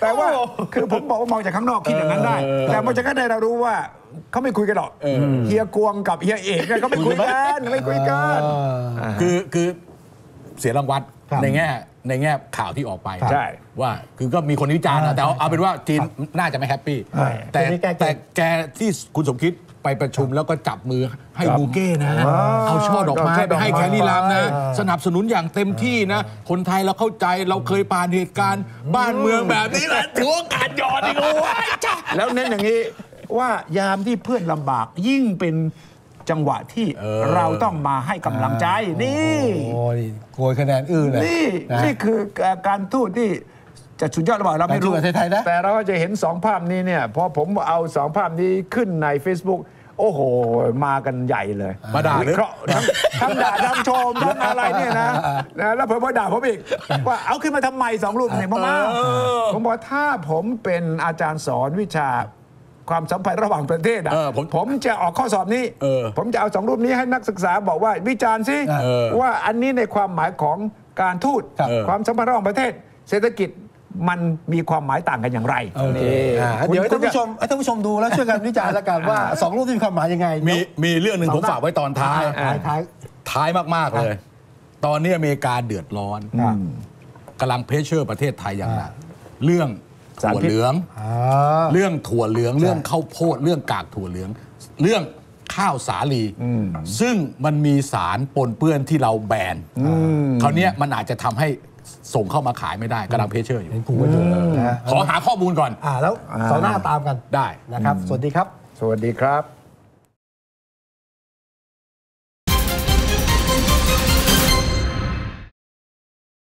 แต่ว่าคือผมบอกว่ามองจากข้างนอกคิดอย่างนั้นได้แต่มองจากข้างในเรารู้ว่าเขาไม่คุยกันหรอกเฮียกวงกับเฮียเอกเนี่ยเขาไม่คุยกันไม่คุยกันคือคือเสียรางวัลในแง่ ในแง่ข่าวที่ออกไปว่าคือก็มีคนวิจารณ์แต่เอาเป็นว่าจีนน่าจะไม่แฮปปี้แต่แต่แกที่คุณสมคิดไปประชุมแล้วก็จับมือให้บูเก้นะเอาช่อดอกไม้ไปให้แครี่ลามนะสนับสนุนอย่างเต็มที่นะคนไทยเราเข้าใจเราเคยผ่านเหตุการณ์บ้านเมืองแบบนี้แหละถือโอกาสย้อนอีกแล้วเน้นอย่างนี้ว่ายามที่เพื่อนลำบากยิ่งเป็นจังหวะที่เราต้องมาให้กำลังใจนี่โกยคะแนนอื่นเลยนี่นี่คือการทูตที่จะสุดยอดหรือเปล่าเราไม่รู้แต่เราก็จะเห็นสองภาพนี้เนี่ยพอผมเอาสองภาพนี้ขึ้นใน เฟซบุ๊ก โอ้โหมากันใหญ่เลยมาด่าเลยทั้งด่าทั้งชมทั้งอะไรเนี่ยนะแล้วผมก็ด่าผมอีกว่าเอาขึ้นมาทำไมสองรูปเนี่ยมากๆผมบอกถ้าผมเป็นอาจารย์สอนวิชาความสัมพันธ์ระหว่างประเทศอ่ะผมจะออกข้อสอบนี้ผมจะเอาสองรูปนี้ให้นักศึกษาบอกว่าวิจารณ์สิว่าอันนี้ในความหมายของการทูตความสัมพันธ์ระหว่างประเทศเศรษฐกิจมันมีความหมายต่างกันอย่างไรเดี๋ยวท่านผู้ชมท่านผู้ชมดูแล้วช่วยกันวิจารณ์ละกันว่าสองรูปที่มีความหมายยังไงมีมีเรื่องหนึ่งผมฝากไว้ตอนท้ายท้ายมากๆเลยตอนนี้อเมริกาเดือดร้อนกำลังเพรสเชอร์ประเทศไทยอย่างหนักเรื่องถั่วเหลืองเรื่องถั่วเหลืองเรื่องข้าวโพดเรื่องกากถั่วเหลืองเรื่องข้าวสาลีซึ่งมันมีสารปนเปื้อนที่เราแบนคราวนี้มันอาจจะทำให้ส่งเข้ามาขายไม่ได้กำลังเพรสเชอร์อยู่ขอหาข้อมูลก่อนแล้วเสาร์หน้าตามกันได้นะครับสวัสดีครับสวัสดีครับ